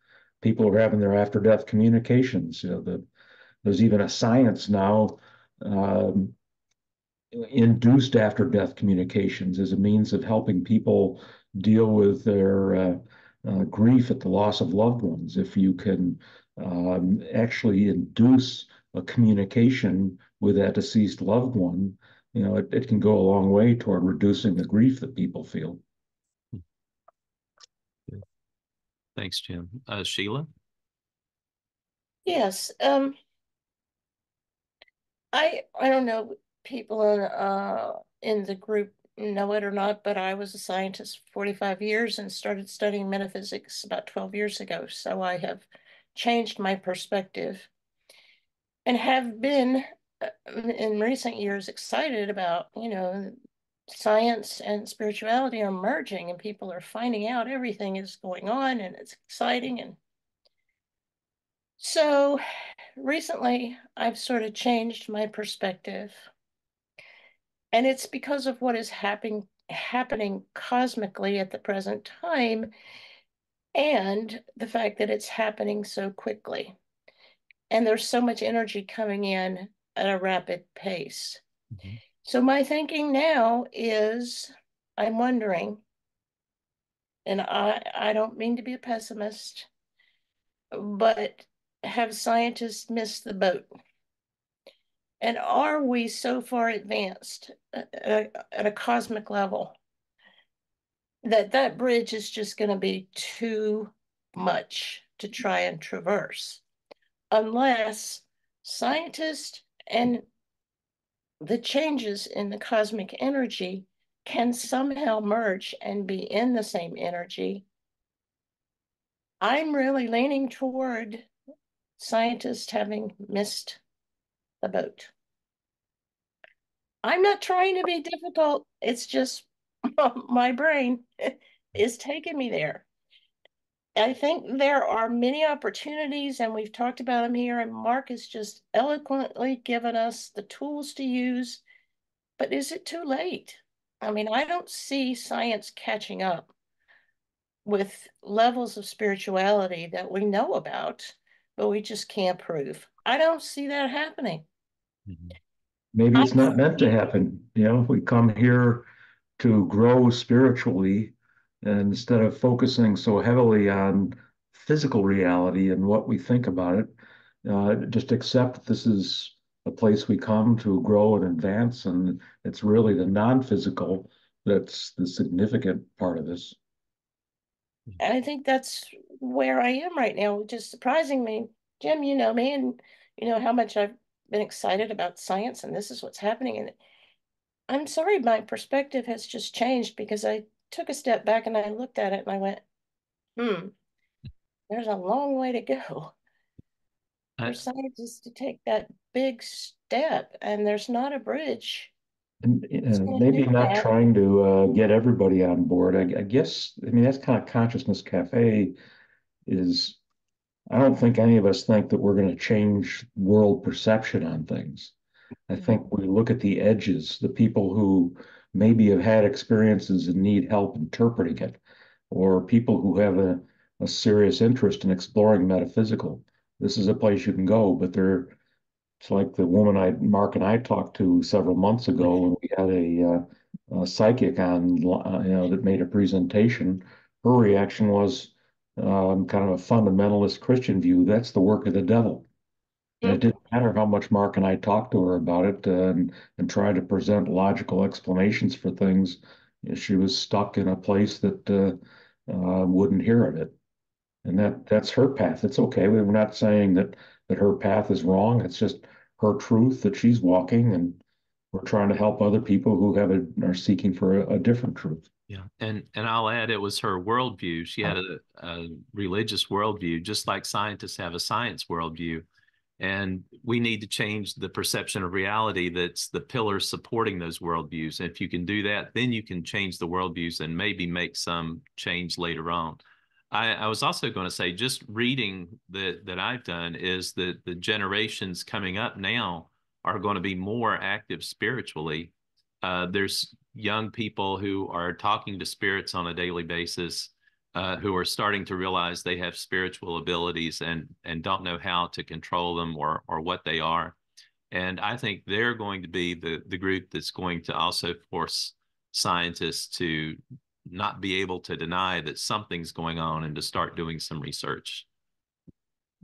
People are having their after-death communications. There's even a science now, induced after-death communications as a means of helping people deal with their grief at the loss of loved ones. If you can actually induce a communication with that deceased loved one, it can go a long way toward reducing the grief that people feel. Thanks, Jim. Sheila? Yes. I don't know people in the group know it or not, but I was a scientist for 45 years and started studying metaphysics about 12 years ago. So I have changed my perspective and have been in recent years excited about, science and spirituality are merging and people are finding out everything is going on and it's exciting. And so recently I've sort of changed my perspective, and it's because of what is happening cosmically at the present time and the fact that it's happening so quickly and there's so much energy coming in at a rapid pace. Mm-hmm. So my thinking now is, I'm wondering, and I don't mean to be a pessimist, but have scientists missed the boat? And are we so far advanced at a cosmic level that that bridge is just going to be too much to try and traverse? Unless scientists and the changes in the cosmic energy can somehow merge and be in the same energy. I'm really leaning toward scientists having missed the boat. I'm not trying to be difficult. It's just my brain is taking me there. I think there are many opportunities, and we've talked about them here, and Mark has just eloquently given us the tools to use, but is it too late? I mean, I don't see science catching up with levels of spirituality that we know about, but we just can't prove. I don't see that happening. Maybe it's not meant to happen. You know, we come here to grow spiritually, and instead of focusing so heavily on physical reality and what we think about it, just accept this is a place we come to grow and advance, and it's really the non-physical that's the significant part of this. And I think that's where I am right now, which is surprising me. Jim, you know me, and you know how much I've been excited about science, and this is what's happening. And I'm sorry, my perspective has just changed, because I took a step back and I looked at it and I went, there's a long way to go for scientists to take that big step, and there's not a bridge. And maybe not trying to get everybody on board. I guess, I mean, that's kind of Consciousness Cafe is, I don't think any of us think that we're going to change world perception on things. I think we look at the edges, the people who maybe have had experiences and need help interpreting it, or people who have a serious interest in exploring metaphysical. This is a place you can go, but they're, it's like the woman Mark and I talked to several months ago when we had a psychic on, you know, that made a presentation. Her reaction was kind of a fundamentalist Christian view. That's the work of the devil. And it didn't matter how much Mark and I talked to her about it and tried to present logical explanations for things. You know, she was stuck in a place that wouldn't hear of it. And that's her path. It's okay. We're not saying that her path is wrong. It's just her truth that she's walking, and we're trying to help other people who have are seeking for a different truth. Yeah, and I'll add, it was her worldview. She had a religious worldview, just like scientists have a science worldview. And we need to change the perception of reality that's the pillar supporting those worldviews. And if you can do that, then you can change the worldviews and maybe make some change later on. I was also going to say, just reading that I've done is that the generations coming up now are going to be more active spiritually. There's young people who are talking to spirits on a daily basis, who are starting to realize they have spiritual abilities and don't know how to control them or what they are. And I think they're going to be the group that's going to also force scientists to not be able to deny that something's going on and to start doing some research.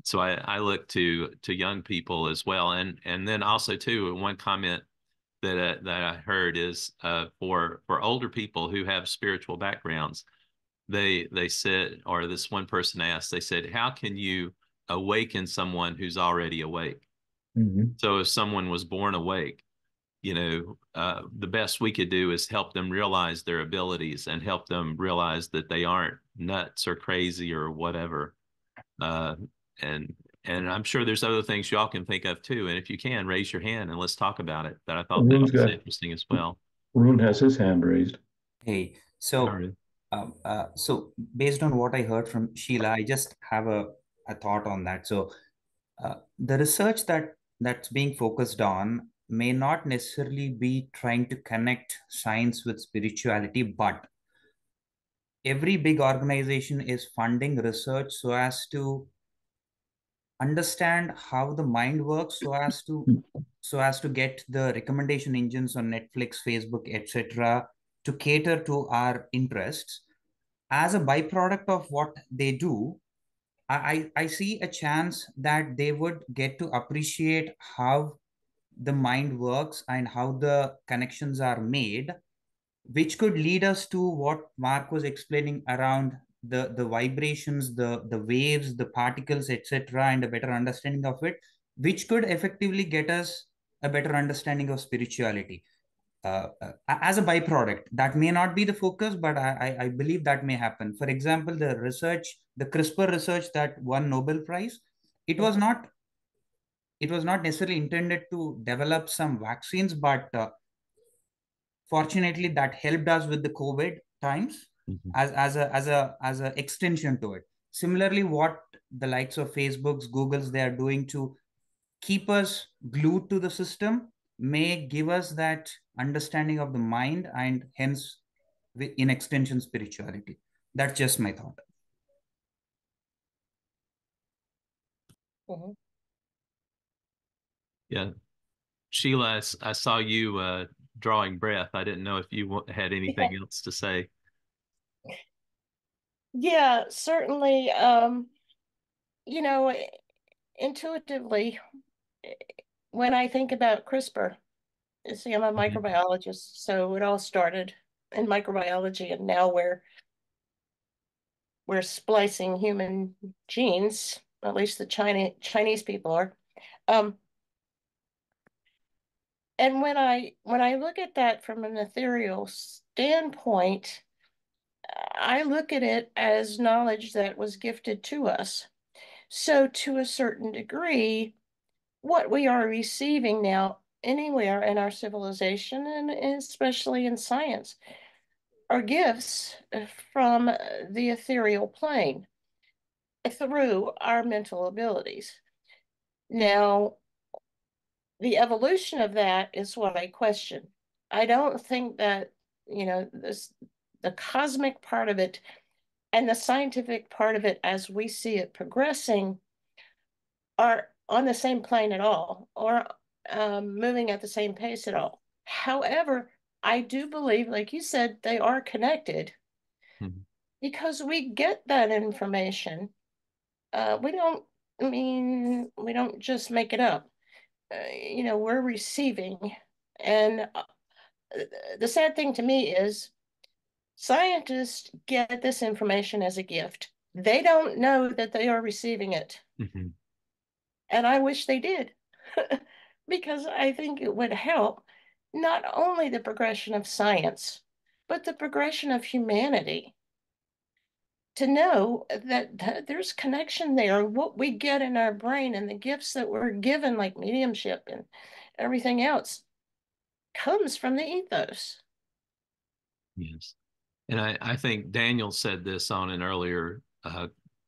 So I look to young people as well. And then also too, one comment that I heard is for older people who have spiritual backgrounds, they said, or this one person asked, they said, how can you awaken someone who's already awake? Mm-hmm. So if someone was born awake, you know, the best we could do is help them realize their abilities and help them realize that they aren't nuts or crazy or whatever. And I'm sure there's other things y'all can think of too. And if you can, raise your hand and let's talk about it. But I thought that was interesting as well. Rune has his hand raised. Hey, so so based on what I heard from Sheila, I just have a thought on that. So the research that's being focused on may not necessarily be trying to connect science with spirituality, but every big organization is funding research so as to understand how the mind works, so as to get the recommendation engines on Netflix, Facebook, etc., to cater to our interests. As a byproduct of what they do, I see a chance that they would get to appreciate how the mind works and how the connections are made, which could lead us to what Mark was explaining around the vibrations, the waves, the particles, etc., and a better understanding of it, which could effectively get us a better understanding of spirituality as a byproduct. That may not be the focus, but I believe that may happen. For example, the research, the CRISPR research that won Nobel Prize, it was not necessarily intended to develop some vaccines, but fortunately that helped us with the COVID times as an extension to it. Similarly, what the likes of Facebook's, Google's, they are doing to keep us glued to the system may give us that understanding of the mind and hence in extension spirituality. That's just my thought. Mm-hmm. Yeah. Sheila, I saw you drawing breath. I didn't know if you had anything else to say. Yeah, certainly. You know, intuitively, when I think about CRISPR, see, I'm a microbiologist, so it all started in microbiology, and now we're splicing human genes, at least the Chinese people are. And when I look at that from an ethereal standpoint, I look at it as knowledge that was gifted to us. So to a certain degree, what we are receiving now anywhere in our civilization, and especially in science, are gifts from the ethereal plane through our mental abilities. Now, the evolution of that is what I question. I don't think that, you know, the cosmic part of it and the scientific part of it as we see it progressing are on the same plane at all, or moving at the same pace at all. However, I do believe, like you said, they are connected, because we get that information. We don't just make it up. You know, we're receiving. And the sad thing to me is, scientists get this information as a gift. They don't know that they are receiving it. Mm-hmm. And I wish they did, because I think it would help not only the progression of science, but the progression of humanity, to know that there's connection there. What we get in our brain and the gifts that we're given, like mediumship and everything else, comes from the ethos. Yes. And I think Daniel said this on an earlier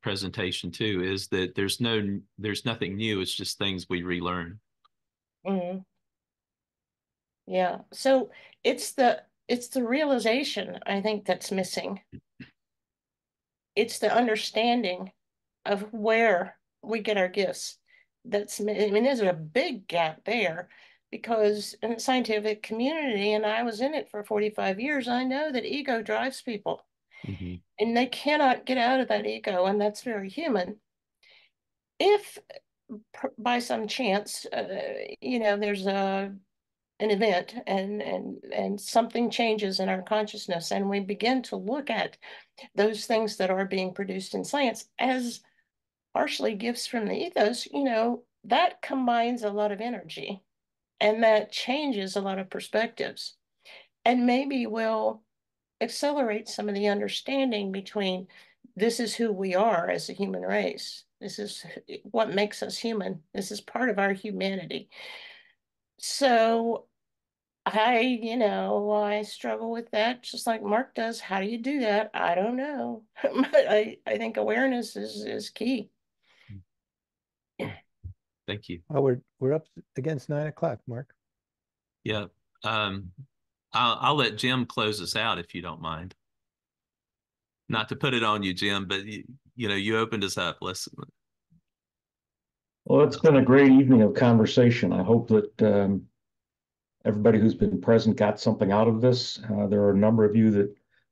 presentation too, is that there's nothing new. It's just things we relearn. Mm-hmm. Yeah. So it's the realization, I think, that's missing. It's the understanding of where we get our gifts. That's, I mean, there's a big gap there, because in the scientific community, and I was in it for 45 years, I know that ego drives people. Mm-hmm. And they cannot get out of that ego, and that's very human. If by some chance, you know, there's an event and something changes in our consciousness, and we begin to look at those things that are being produced in science as partially gifts from the ethos, you know, that combines a lot of energy, and that changes a lot of perspectives, and maybe will accelerate some of the understanding between this is who we are as a human race. This is what makes us human. This is part of our humanity. So I struggle with that, just like Mark does. How do you do that? I don't know. But I think awareness is key. Thank you. Oh, we're up against 9 o'clock, Mark. Yeah. I'll let Jim close us out, if you don't mind. Not to put it on you, Jim, but you opened us up. Let's. Well, it's been a great evening of conversation. I hope that everybody who's been present got something out of this. There are a number of you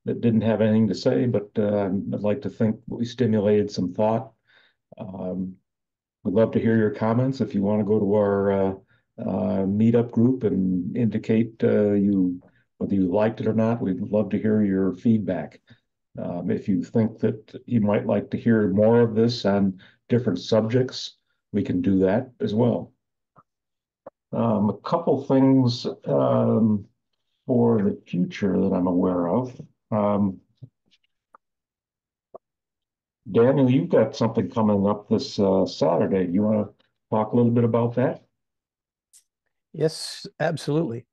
that didn't have anything to say, but I'd like to think we stimulated some thought. We'd love to hear your comments. If you want to go to our meetup group and indicate whether you liked it or not, we'd love to hear your feedback. If you think that you might like to hear more of this on different subjects, we can do that as well. A couple things for the future that I'm aware of. Daniel, you've got something coming up this Saturday. You want to talk a little bit about that? Yes, absolutely.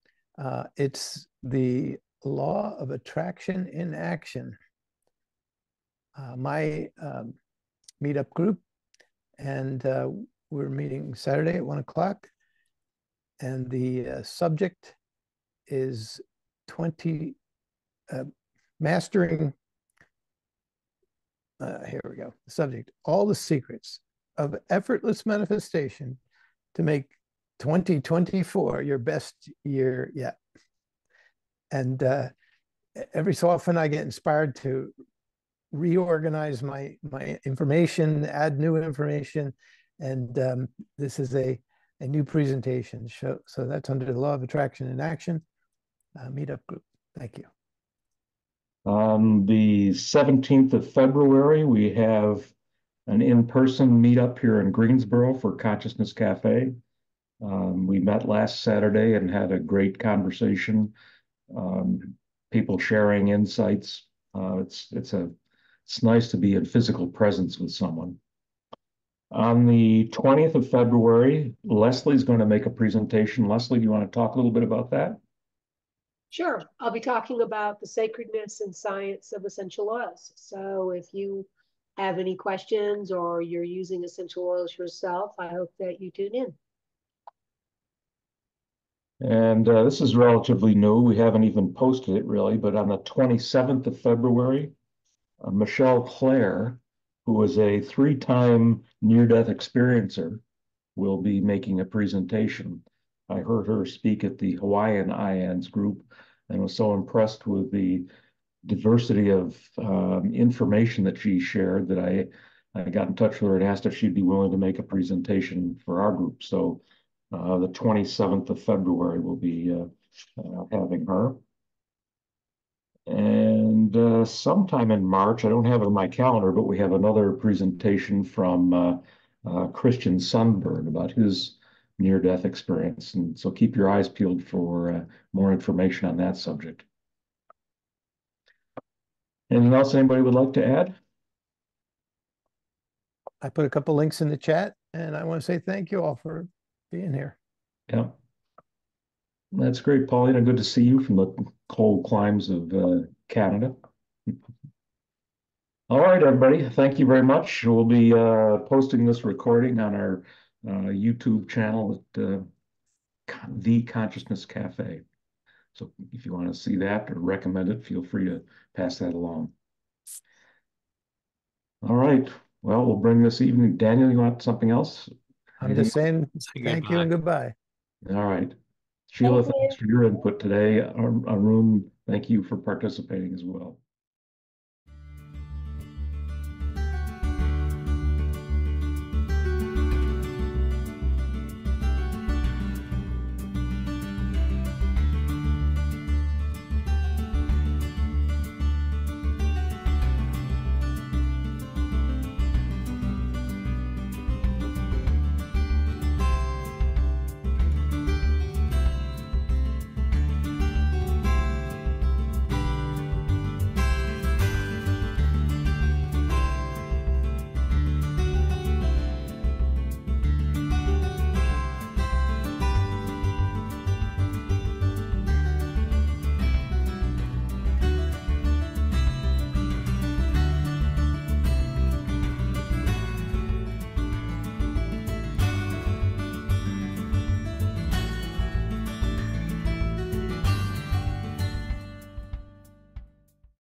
It's the Law of Attraction in Action. My meetup group, and we're meeting Saturday at 1 o'clock, and the subject is mastering Here we go. The subject, all the secrets of effortless manifestation to make 2024 your best year yet. And every so often I get inspired to reorganize my information, add new information. And this is a new presentation show. So that's under the Law of Attraction in Action meetup group. Thank you. On the 17th of February, we have an in-person meetup here in Greensboro for Consciousness Cafe. We met last Saturday and had a great conversation. People sharing insights. It's nice to be in physical presence with someone. On the 20th of February, Leslie's going to make a presentation. Leslie, you want to talk a little bit about that? Sure. I'll be talking about the sacredness and science of essential oils. So if you have any questions or you're using essential oils yourself, I hope that you tune in. And this is relatively new. We haven't even posted it really, but on the 27th of February, Michelle Clare, who is a three-time near-death experiencer, will be making a presentation. I heard her speak at the Hawaiian IANS group and was so impressed with the diversity of information that she shared that I got in touch with her and asked if she'd be willing to make a presentation for our group. So the 27th of February will be having her. And sometime in March, I don't have it on my calendar, but we have another presentation from Christian Sundberg about his near-death experience. And so keep your eyes peeled for more information on that subject. Anything else anybody would like to add? I put a couple links in the chat, and I want to say thank you all for being here. Yeah. That's great, Paulina. Good to see you from the cold climes of Canada. All right, everybody. Thank you very much. We'll be posting this recording on our YouTube channel at The Consciousness Cafe. So if you want to see that or recommend it, feel free to pass that along. All right. Well, we'll bring this evening. Daniel, you want something else? I'm just saying thank you and goodbye. All right. Sheila, thanks for your input today. Arun, thank you for participating as well.